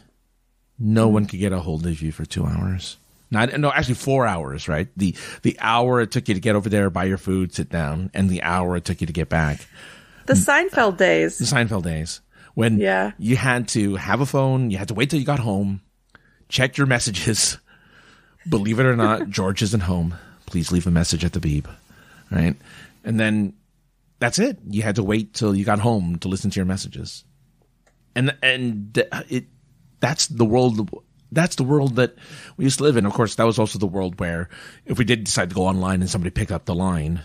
no one could get a hold of you for two hours. Not no, actually four hours. Right. The the hour it took you to get over there, buy your food, sit down, and the hour it took you to get back. The Seinfeld days. The Seinfeld days when yeah. you had to have a phone. You had to wait till you got home, check your messages. Believe it or not, George isn't home. Please leave a message at the beep. Right. And then that's it. You had to wait till you got home to listen to your messages. And and it that's the world that's the world that we used to live in. Of course, that was also the world where if we did decide to go online and somebody picked up the line,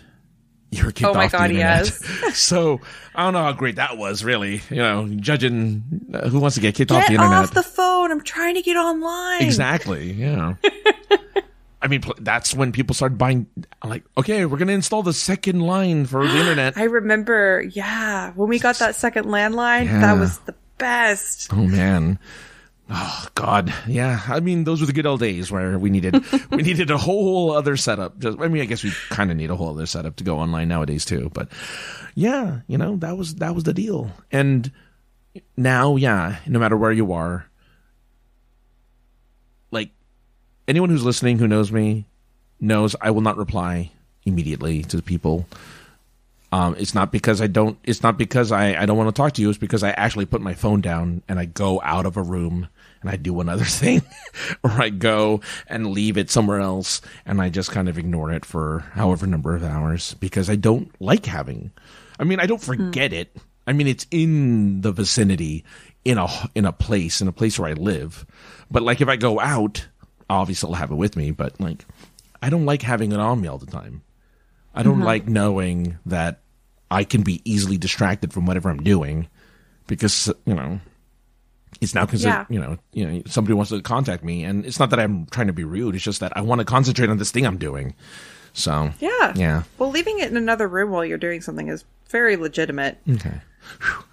you were kicked oh my off God, the internet. Yes. So I don't know how great that was, really. You know, judging uh, who wants to get kicked get off the internet. Off the phone. I'm trying to get online. Exactly. Yeah. I mean, that's when people started buying, like, okay, we're going to install the second line for the internet. I remember, yeah, when we got that second landline, yeah. that was the best. Oh, man. Oh, God. Yeah. I mean, those were the good old days where we needed we needed a whole other setup. Just, I mean, I guess we kind of need a whole other setup to go online nowadays, too. But, yeah, you know, that was that was the deal. And now, yeah, no matter where you are, like, anyone who's listening who knows me knows I will not reply immediately to the people. Um, it's not because I don't. It's not because I, I don't want to talk to you. It's because I actually put my phone down and I go out of a room and I do another thing, or I go and leave it somewhere else and I just kind of ignore it for however number of hours because I don't like having. I mean, I don't forget mm. it. I mean, it's in the vicinity, in a in a place, in a place where I live. But like, if I go out. Obviously, I'll have it with me, but like, I don't like having it on me all the time. I don't mm-hmm. like knowing that I can be easily distracted from whatever I'm doing because, you know, it's now considered, yeah. you know, you know, somebody wants to contact me. And it's not that I'm trying to be rude. It's just that I want to concentrate on this thing I'm doing. So, yeah. yeah. Well, leaving it in another room while you're doing something is very legitimate. Okay.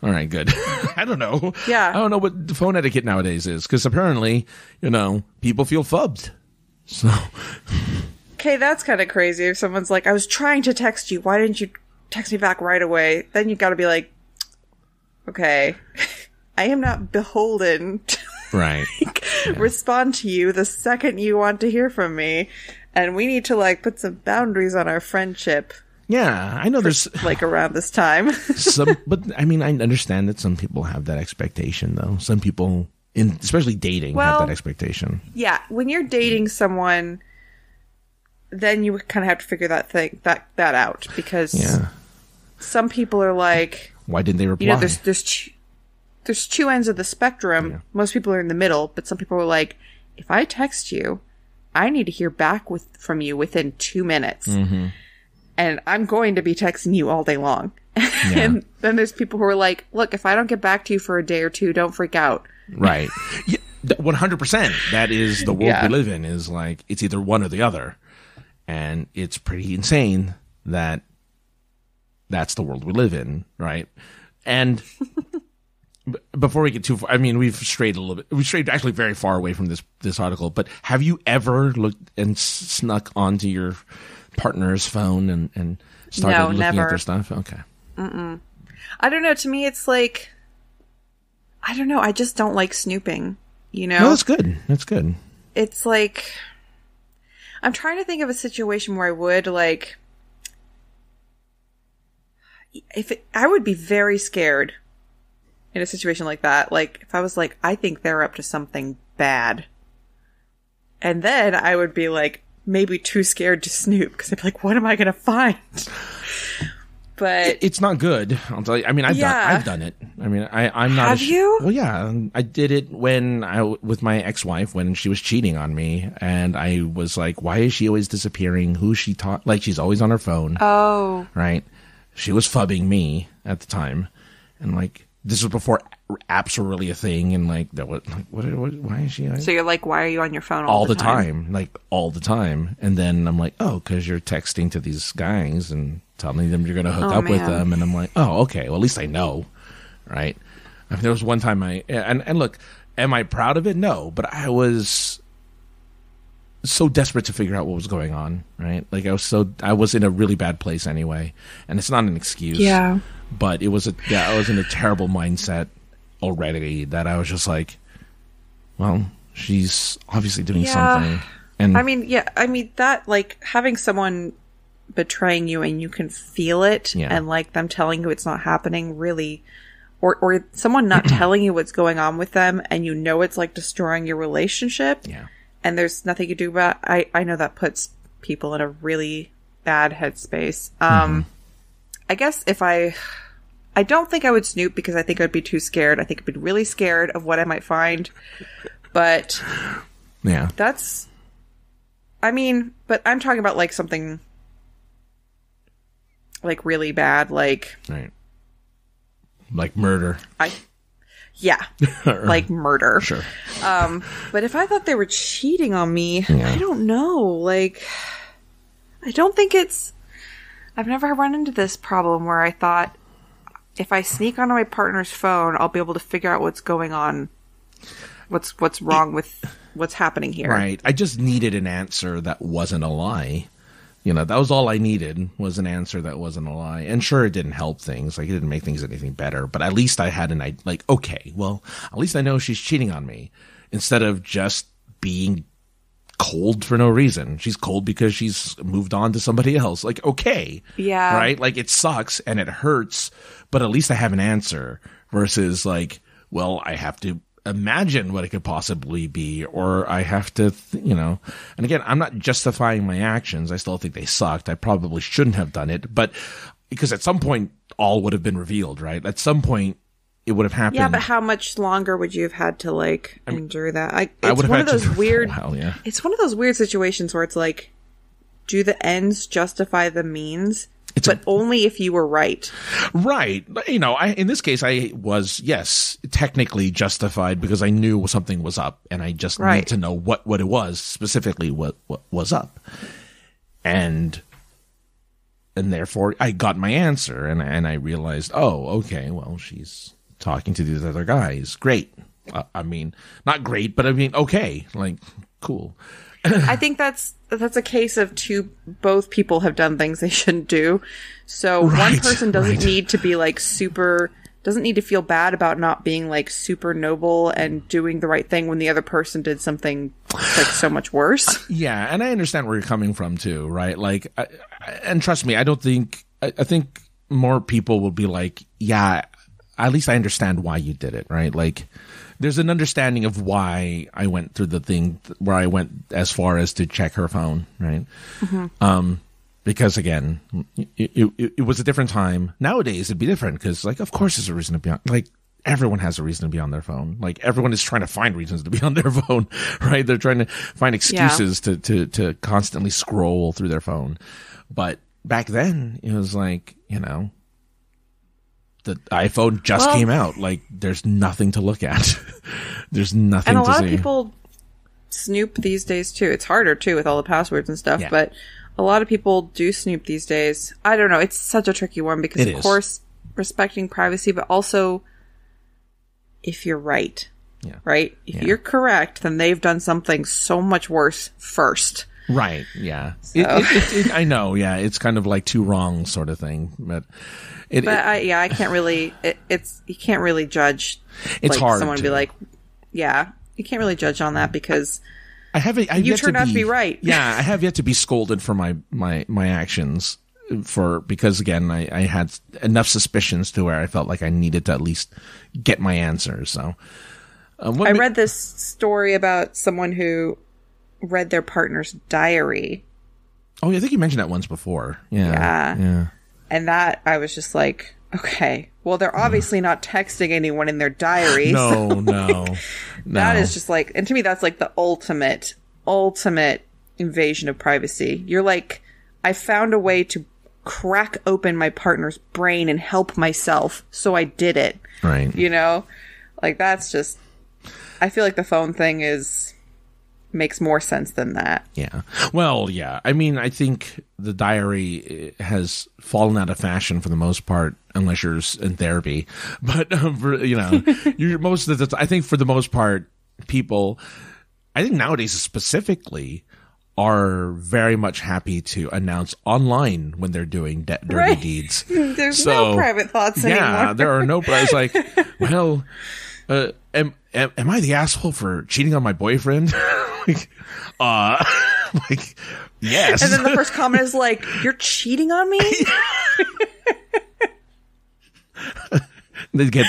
All right, good. I don't know. Yeah. I don't know what the phone etiquette nowadays is because apparently, you know, people feel fubbed. So. Okay, that's kind of crazy. If someone's like, I was trying to text you. Why didn't you text me back right away? Then you got to be like, okay, I am not beholden to right. like, yeah. respond to you the second you want to hear from me. And we need to like put some boundaries on our friendship. Yeah, I know there's like around this time. some, but I mean, I understand that some people have that expectation, though. Some people, in, especially dating, well, have that expectation. Yeah, when you're dating someone, then you kind of have to figure that thing that that out because yeah. some people are like, why didn't they reply? You know, there's there's two, there's two ends of the spectrum. Yeah. Most people are in the middle, but some people are like, if I text you, I need to hear back with from you within two minutes. Mm-hmm. And I'm going to be texting you all day long. Yeah. And then there's people who are like, look, if I don't get back to you for a day or two, don't freak out. Right. Yeah, one hundred percent. That is the world yeah. we live in is like, it's either one or the other. And it's pretty insane that that's the world we live in. Right. And b- before we get too far, I mean, we've strayed a little bit. We've strayed actually very far away from this, this article. But have you ever looked and snuck onto your partner's phone and, and started no, looking never. At their stuff? Okay. Mm-mm. I don't know. To me, it's like, I don't know. I just don't like snooping, you know? No, that's good. That's good. It's like, I'm trying to think of a situation where I would, like, if it, I would be very scared in a situation like that. Like, if I was like, I think they're up to something bad. And then I would be, like, maybe too scared to snoop, because I'd be like, what am I going to find? But it, it's not good, I'll tell you. I mean, I've, yeah. done, I've done it. I mean, I, I'm not. Have sh- you? Well, yeah. I did it when I, with my ex-wife, when she was cheating on me. And I was like, why is she always disappearing? Who's she taught? Like, she's always on her phone. Oh. Right? She was phubbing me at the time. And, like, this was before apps were really a thing. And, like, that was, like, what, what, why is she? Like, so you're like, why are you on your phone all, all the time? time? Like, all the time. And then I'm like, oh, because you're texting to these guys and telling them you're going to hook oh, up man. with them. And I'm like, oh, okay. Well, at least I know. Right. I mean, there was one time I, and, and look, am I proud of it? No, but I was so desperate to figure out what was going on. Right. Like I was so, I was in a really bad place anyway. And it's not an excuse. Yeah. But it was a, yeah, I was in a terrible mindset already that I was just like, well, she's obviously doing yeah. something. And I mean, yeah, I mean that, like, having someone betraying you and you can feel it yeah. and, like, them telling you it's not happening really, or or someone not telling you what's going on with them, and you know it's, like, destroying your relationship yeah. and there's nothing you do about it. I, I know that puts people in a really bad headspace. Um, mm-hmm. I guess if I – I don't think I would snoop because I think I'd be too scared. I think I'd be really scared of what I might find. But yeah, that's – I mean, but I'm talking about, like, something – like really bad, like right. like murder. I yeah, like murder. Sure. Um, but if I thought they were cheating on me, yeah. I don't know. Like, I don't think it's. I've never run into this problem where I thought if I sneak onto my partner's phone, I'll be able to figure out what's going on, what's what's wrong with what's happening here. Right. I just needed an answer that wasn't a lie. You know, that was all I needed, was an answer that wasn't a lie. And sure, it didn't help things. Like, it didn't make things anything better. But at least I had an, like, okay, well, at least I know she's cheating on me. Instead of just being cold for no reason. She's cold because she's moved on to somebody else. Like, okay. Yeah. Right? Like, it sucks and it hurts. But at least I have an answer versus, like, well, I have to imagine what it could possibly be, or I have to, th- you know, and again, I'm not justifying my actions. I still think they sucked. I probably shouldn't have done it, but because at some point all would have been revealed, right? At some point it would have happened. Yeah, but how much longer would you have had to, like, I mean, endure that? I, it's I would have one had of those weird, while, yeah. It's one of those weird situations where it's like, do the ends justify the means? It's but a, only if you were right. Right. You know, I, in this case, I was, yes, technically justified because I knew something was up and I just right. need to know what, what it was, specifically what, what was up. And and therefore, I got my answer and, and I realized, oh, okay, well, she's talking to these other guys. Great. Uh, I mean, not great, but I mean, okay. Like, cool. I think that's that's a case of two. Both people have done things they shouldn't do, so right, one person doesn't right. need to be like super. Doesn't need to feel bad about not being like super noble and doing the right thing when the other person did something like so much worse. Yeah, and I understand where you're coming from too, right? Like, I, I, and trust me, I don't think. I, I think more people will be like, yeah. At least I understand why you did it, right? Like. There's an understanding of why I went through the thing where I went as far as to check her phone, right? Mm-hmm. Um, because, again, it, it, it was a different time. Nowadays, it'd be different because, like, of course there's a reason to be on. Like, everyone has a reason to be on their phone. Like, everyone is trying to find reasons to be on their phone, right? They're trying to find excuses yeah. to, to, to constantly scroll through their phone. But back then, it was like, you know. The iPhone just well, came out. Like, there's nothing to look at. There's nothing to see. And a lot of people snoop these days, too. It's harder, too, with all the passwords and stuff. Yeah. But a lot of people do snoop these days. I don't know. It's such a tricky one because, it of is. course, respecting privacy, but also if you're right. Yeah. Right? If yeah. you're correct, then they've done something so much worse first. Right, yeah. So. It, it, it, it, I know, yeah. It's kind of like two wrongs sort of thing. But, it, but it, I, yeah, I can't really, it, it's, you can't really judge. It's like, hard. Someone to. Be like, yeah, you can't really judge on that because I haven't. I've you turned out to be right. Yeah, I have yet to be scolded for my my my actions for because again, I, I had enough suspicions to where I felt like I needed to at least get my answers. So um, I ma- read this story about someone who read their partner's diary. Oh, yeah, I think you mentioned that once before. Yeah, yeah, yeah. And that I was just like, okay. Well, they're obviously not texting anyone in their diaries. No, so like, no, no. That is just like, and to me, that's like the ultimate, ultimate invasion of privacy. You're like, I found a way to crack open my partner's brain and help myself, so I did it. Right. You know? Like, that's just, I feel like the phone thing is, makes more sense than that. Yeah. Well, yeah. I mean, I think the diary has fallen out of fashion for the most part, unless you're in therapy. But, um, for, you know, you're most of the, I think for the most part, people, I think nowadays specifically, are very much happy to announce online when they're doing de- dirty right. deeds. There's so, no private thoughts yeah, anymore. Yeah, there are no, but I was like, well, uh, am, am, am I the asshole for cheating on my boyfriend? Like, uh, like, yes. And then the first comment is like, "You're cheating on me." They get,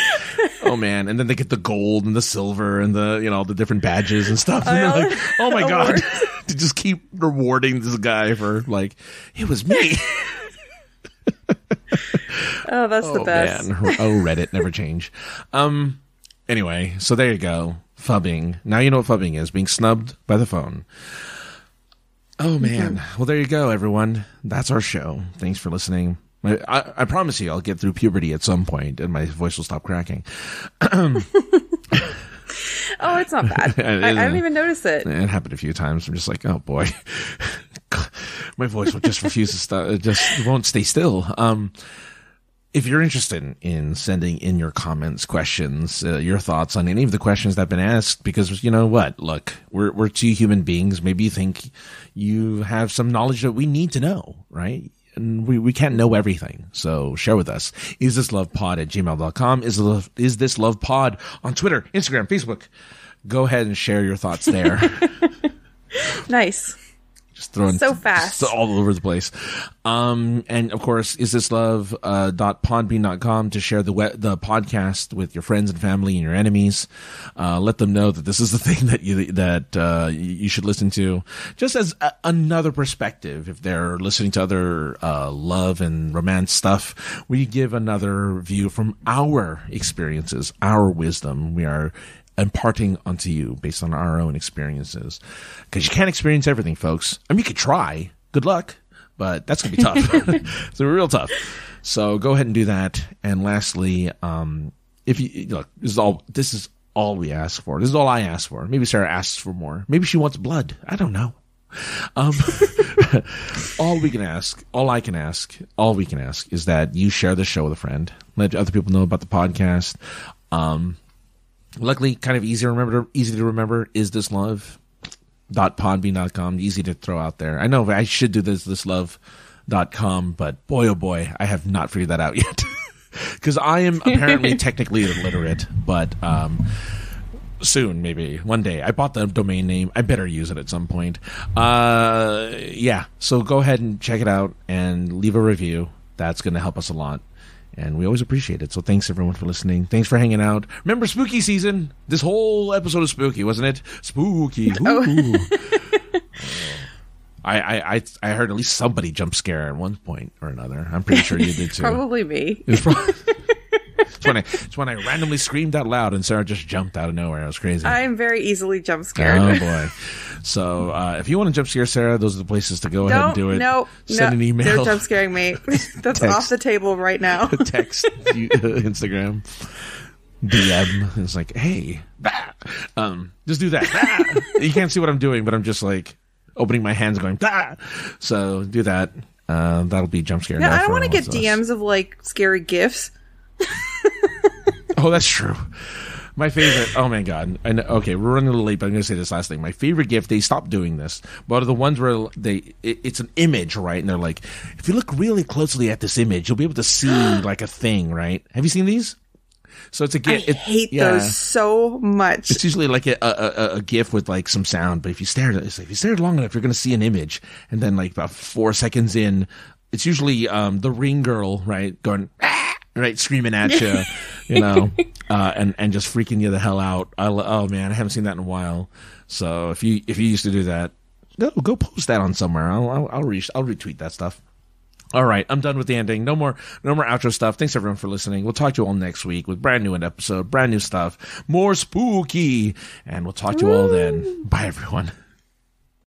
oh man, and then they get the gold and the silver and the you know the different badges and stuff. And they're like, oh my god, to just keep rewarding this guy for like it was me. Oh, that's oh, the best. Man. Oh, Reddit never change. Um. Anyway, so there you go. Phubbing. Now you know what phubbing is. Being snubbed by the phone. Oh, man. Mm-hmm. Well, there you go, everyone. That's our show. Thanks for listening. I, I, I promise you I'll get through puberty at some point and my voice will stop cracking. Oh, it's not bad. I, I didn't even notice it. It happened a few times. I'm just like, oh, boy. My voice will just refuse to stop. It just won't stay still. Um. If you're interested in sending in your comments, questions, uh, your thoughts on any of the questions that have been asked, because you know what? Look, we're we're two human beings. Maybe you think you have some knowledge that we need to know, right? And we, we can't know everything. So share with us. Is this love pod at gmail dot com? Is, love, is this love pod on Twitter, Instagram, Facebook? Go ahead and share your thoughts there. Nice. Just throwing so fast all over the place. Um, and of course, is this love uh, dot podbean dot com to share the we- the podcast with your friends and family and your enemies. Uh, let them know that this is the thing that you that uh, you should listen to, just as a- another perspective. If they're listening to other uh, love and romance stuff, we give another view from our experiences, our wisdom. We are imparting onto you based on our own experiences, because you can't experience everything, folks. I mean, you could try. Good luck, but that's gonna be tough. It's real tough. So go ahead and do that. And lastly, um, if you look, this is all. This is all we ask for. This is all I ask for. Maybe Sarah asks for more. Maybe she wants blood. I don't know. Um, all we can ask, all I can ask, all we can ask is that you share the show with a friend. Let other people know about the podcast. Um. Luckily, kind of easy to remember. Easy to remember is this love dot podbean dot com. Easy to throw out there. I know I should do this this love dot com, but boy oh boy, I have not figured that out yet. Because I am apparently technically illiterate, but um, soon maybe one day. I bought the domain name. I better use it at some point. Uh, yeah. So go ahead and check it out and leave a review. That's going to help us a lot. And we always appreciate it. So thanks, everyone, for listening. Thanks for hanging out. Remember, spooky season. This whole episode is spooky, wasn't it? Spooky. Oh. I, I, I heard at least somebody jump scare at one point or another. I'm pretty sure you did, too. Probably me. It was probably, it's, when I, it's when I randomly screamed out loud and Sarah just jumped out of nowhere. It was crazy. I'm very easily jump scared. Oh, boy. So uh, if you want to jump scare Sarah, those are the places to go Don't, ahead and do it. No, Send no, an email. They're jump scaring me. That's text, off the table right now. Text, you, uh, Instagram, D M. It's like, hey, bah. Um, just do that. Bah. You can't see what I'm doing, but I'm just like opening my hands going, bah. So do that. Uh, that'll be jump scare. No, I don't want to get D Ms of like scary gifs. Oh, that's true. My favorite, oh my god! I know, okay, we're running a little late, but I'm going to say this last thing. My favorite gift, they stopped doing this, but the ones where they, it, it's an image, right? And they're like, if you look really closely at this image, you'll be able to see like a thing, right? Have you seen these? So it's a gif. I it, hate yeah. those so much. It's usually like a, a, a, a gif with like some sound, but if you stare at it, if you stare long enough, you're going to see an image. And then like about four seconds in, it's usually um, the ring girl, right, going ah! right, screaming at you, you know, uh, and and just freaking you the hell out. I, oh man, I haven't seen that in a while. So if you if you used to do that, go go post that on somewhere. I'll I'll, I'll, re- I'll retweet that stuff. All right, I'm done with the ending. No more, no more outro stuff. Thanks everyone for listening. We'll talk to you all next week with brand new an episode, brand new stuff, more spooky, and we'll talk to you all then. Bye everyone.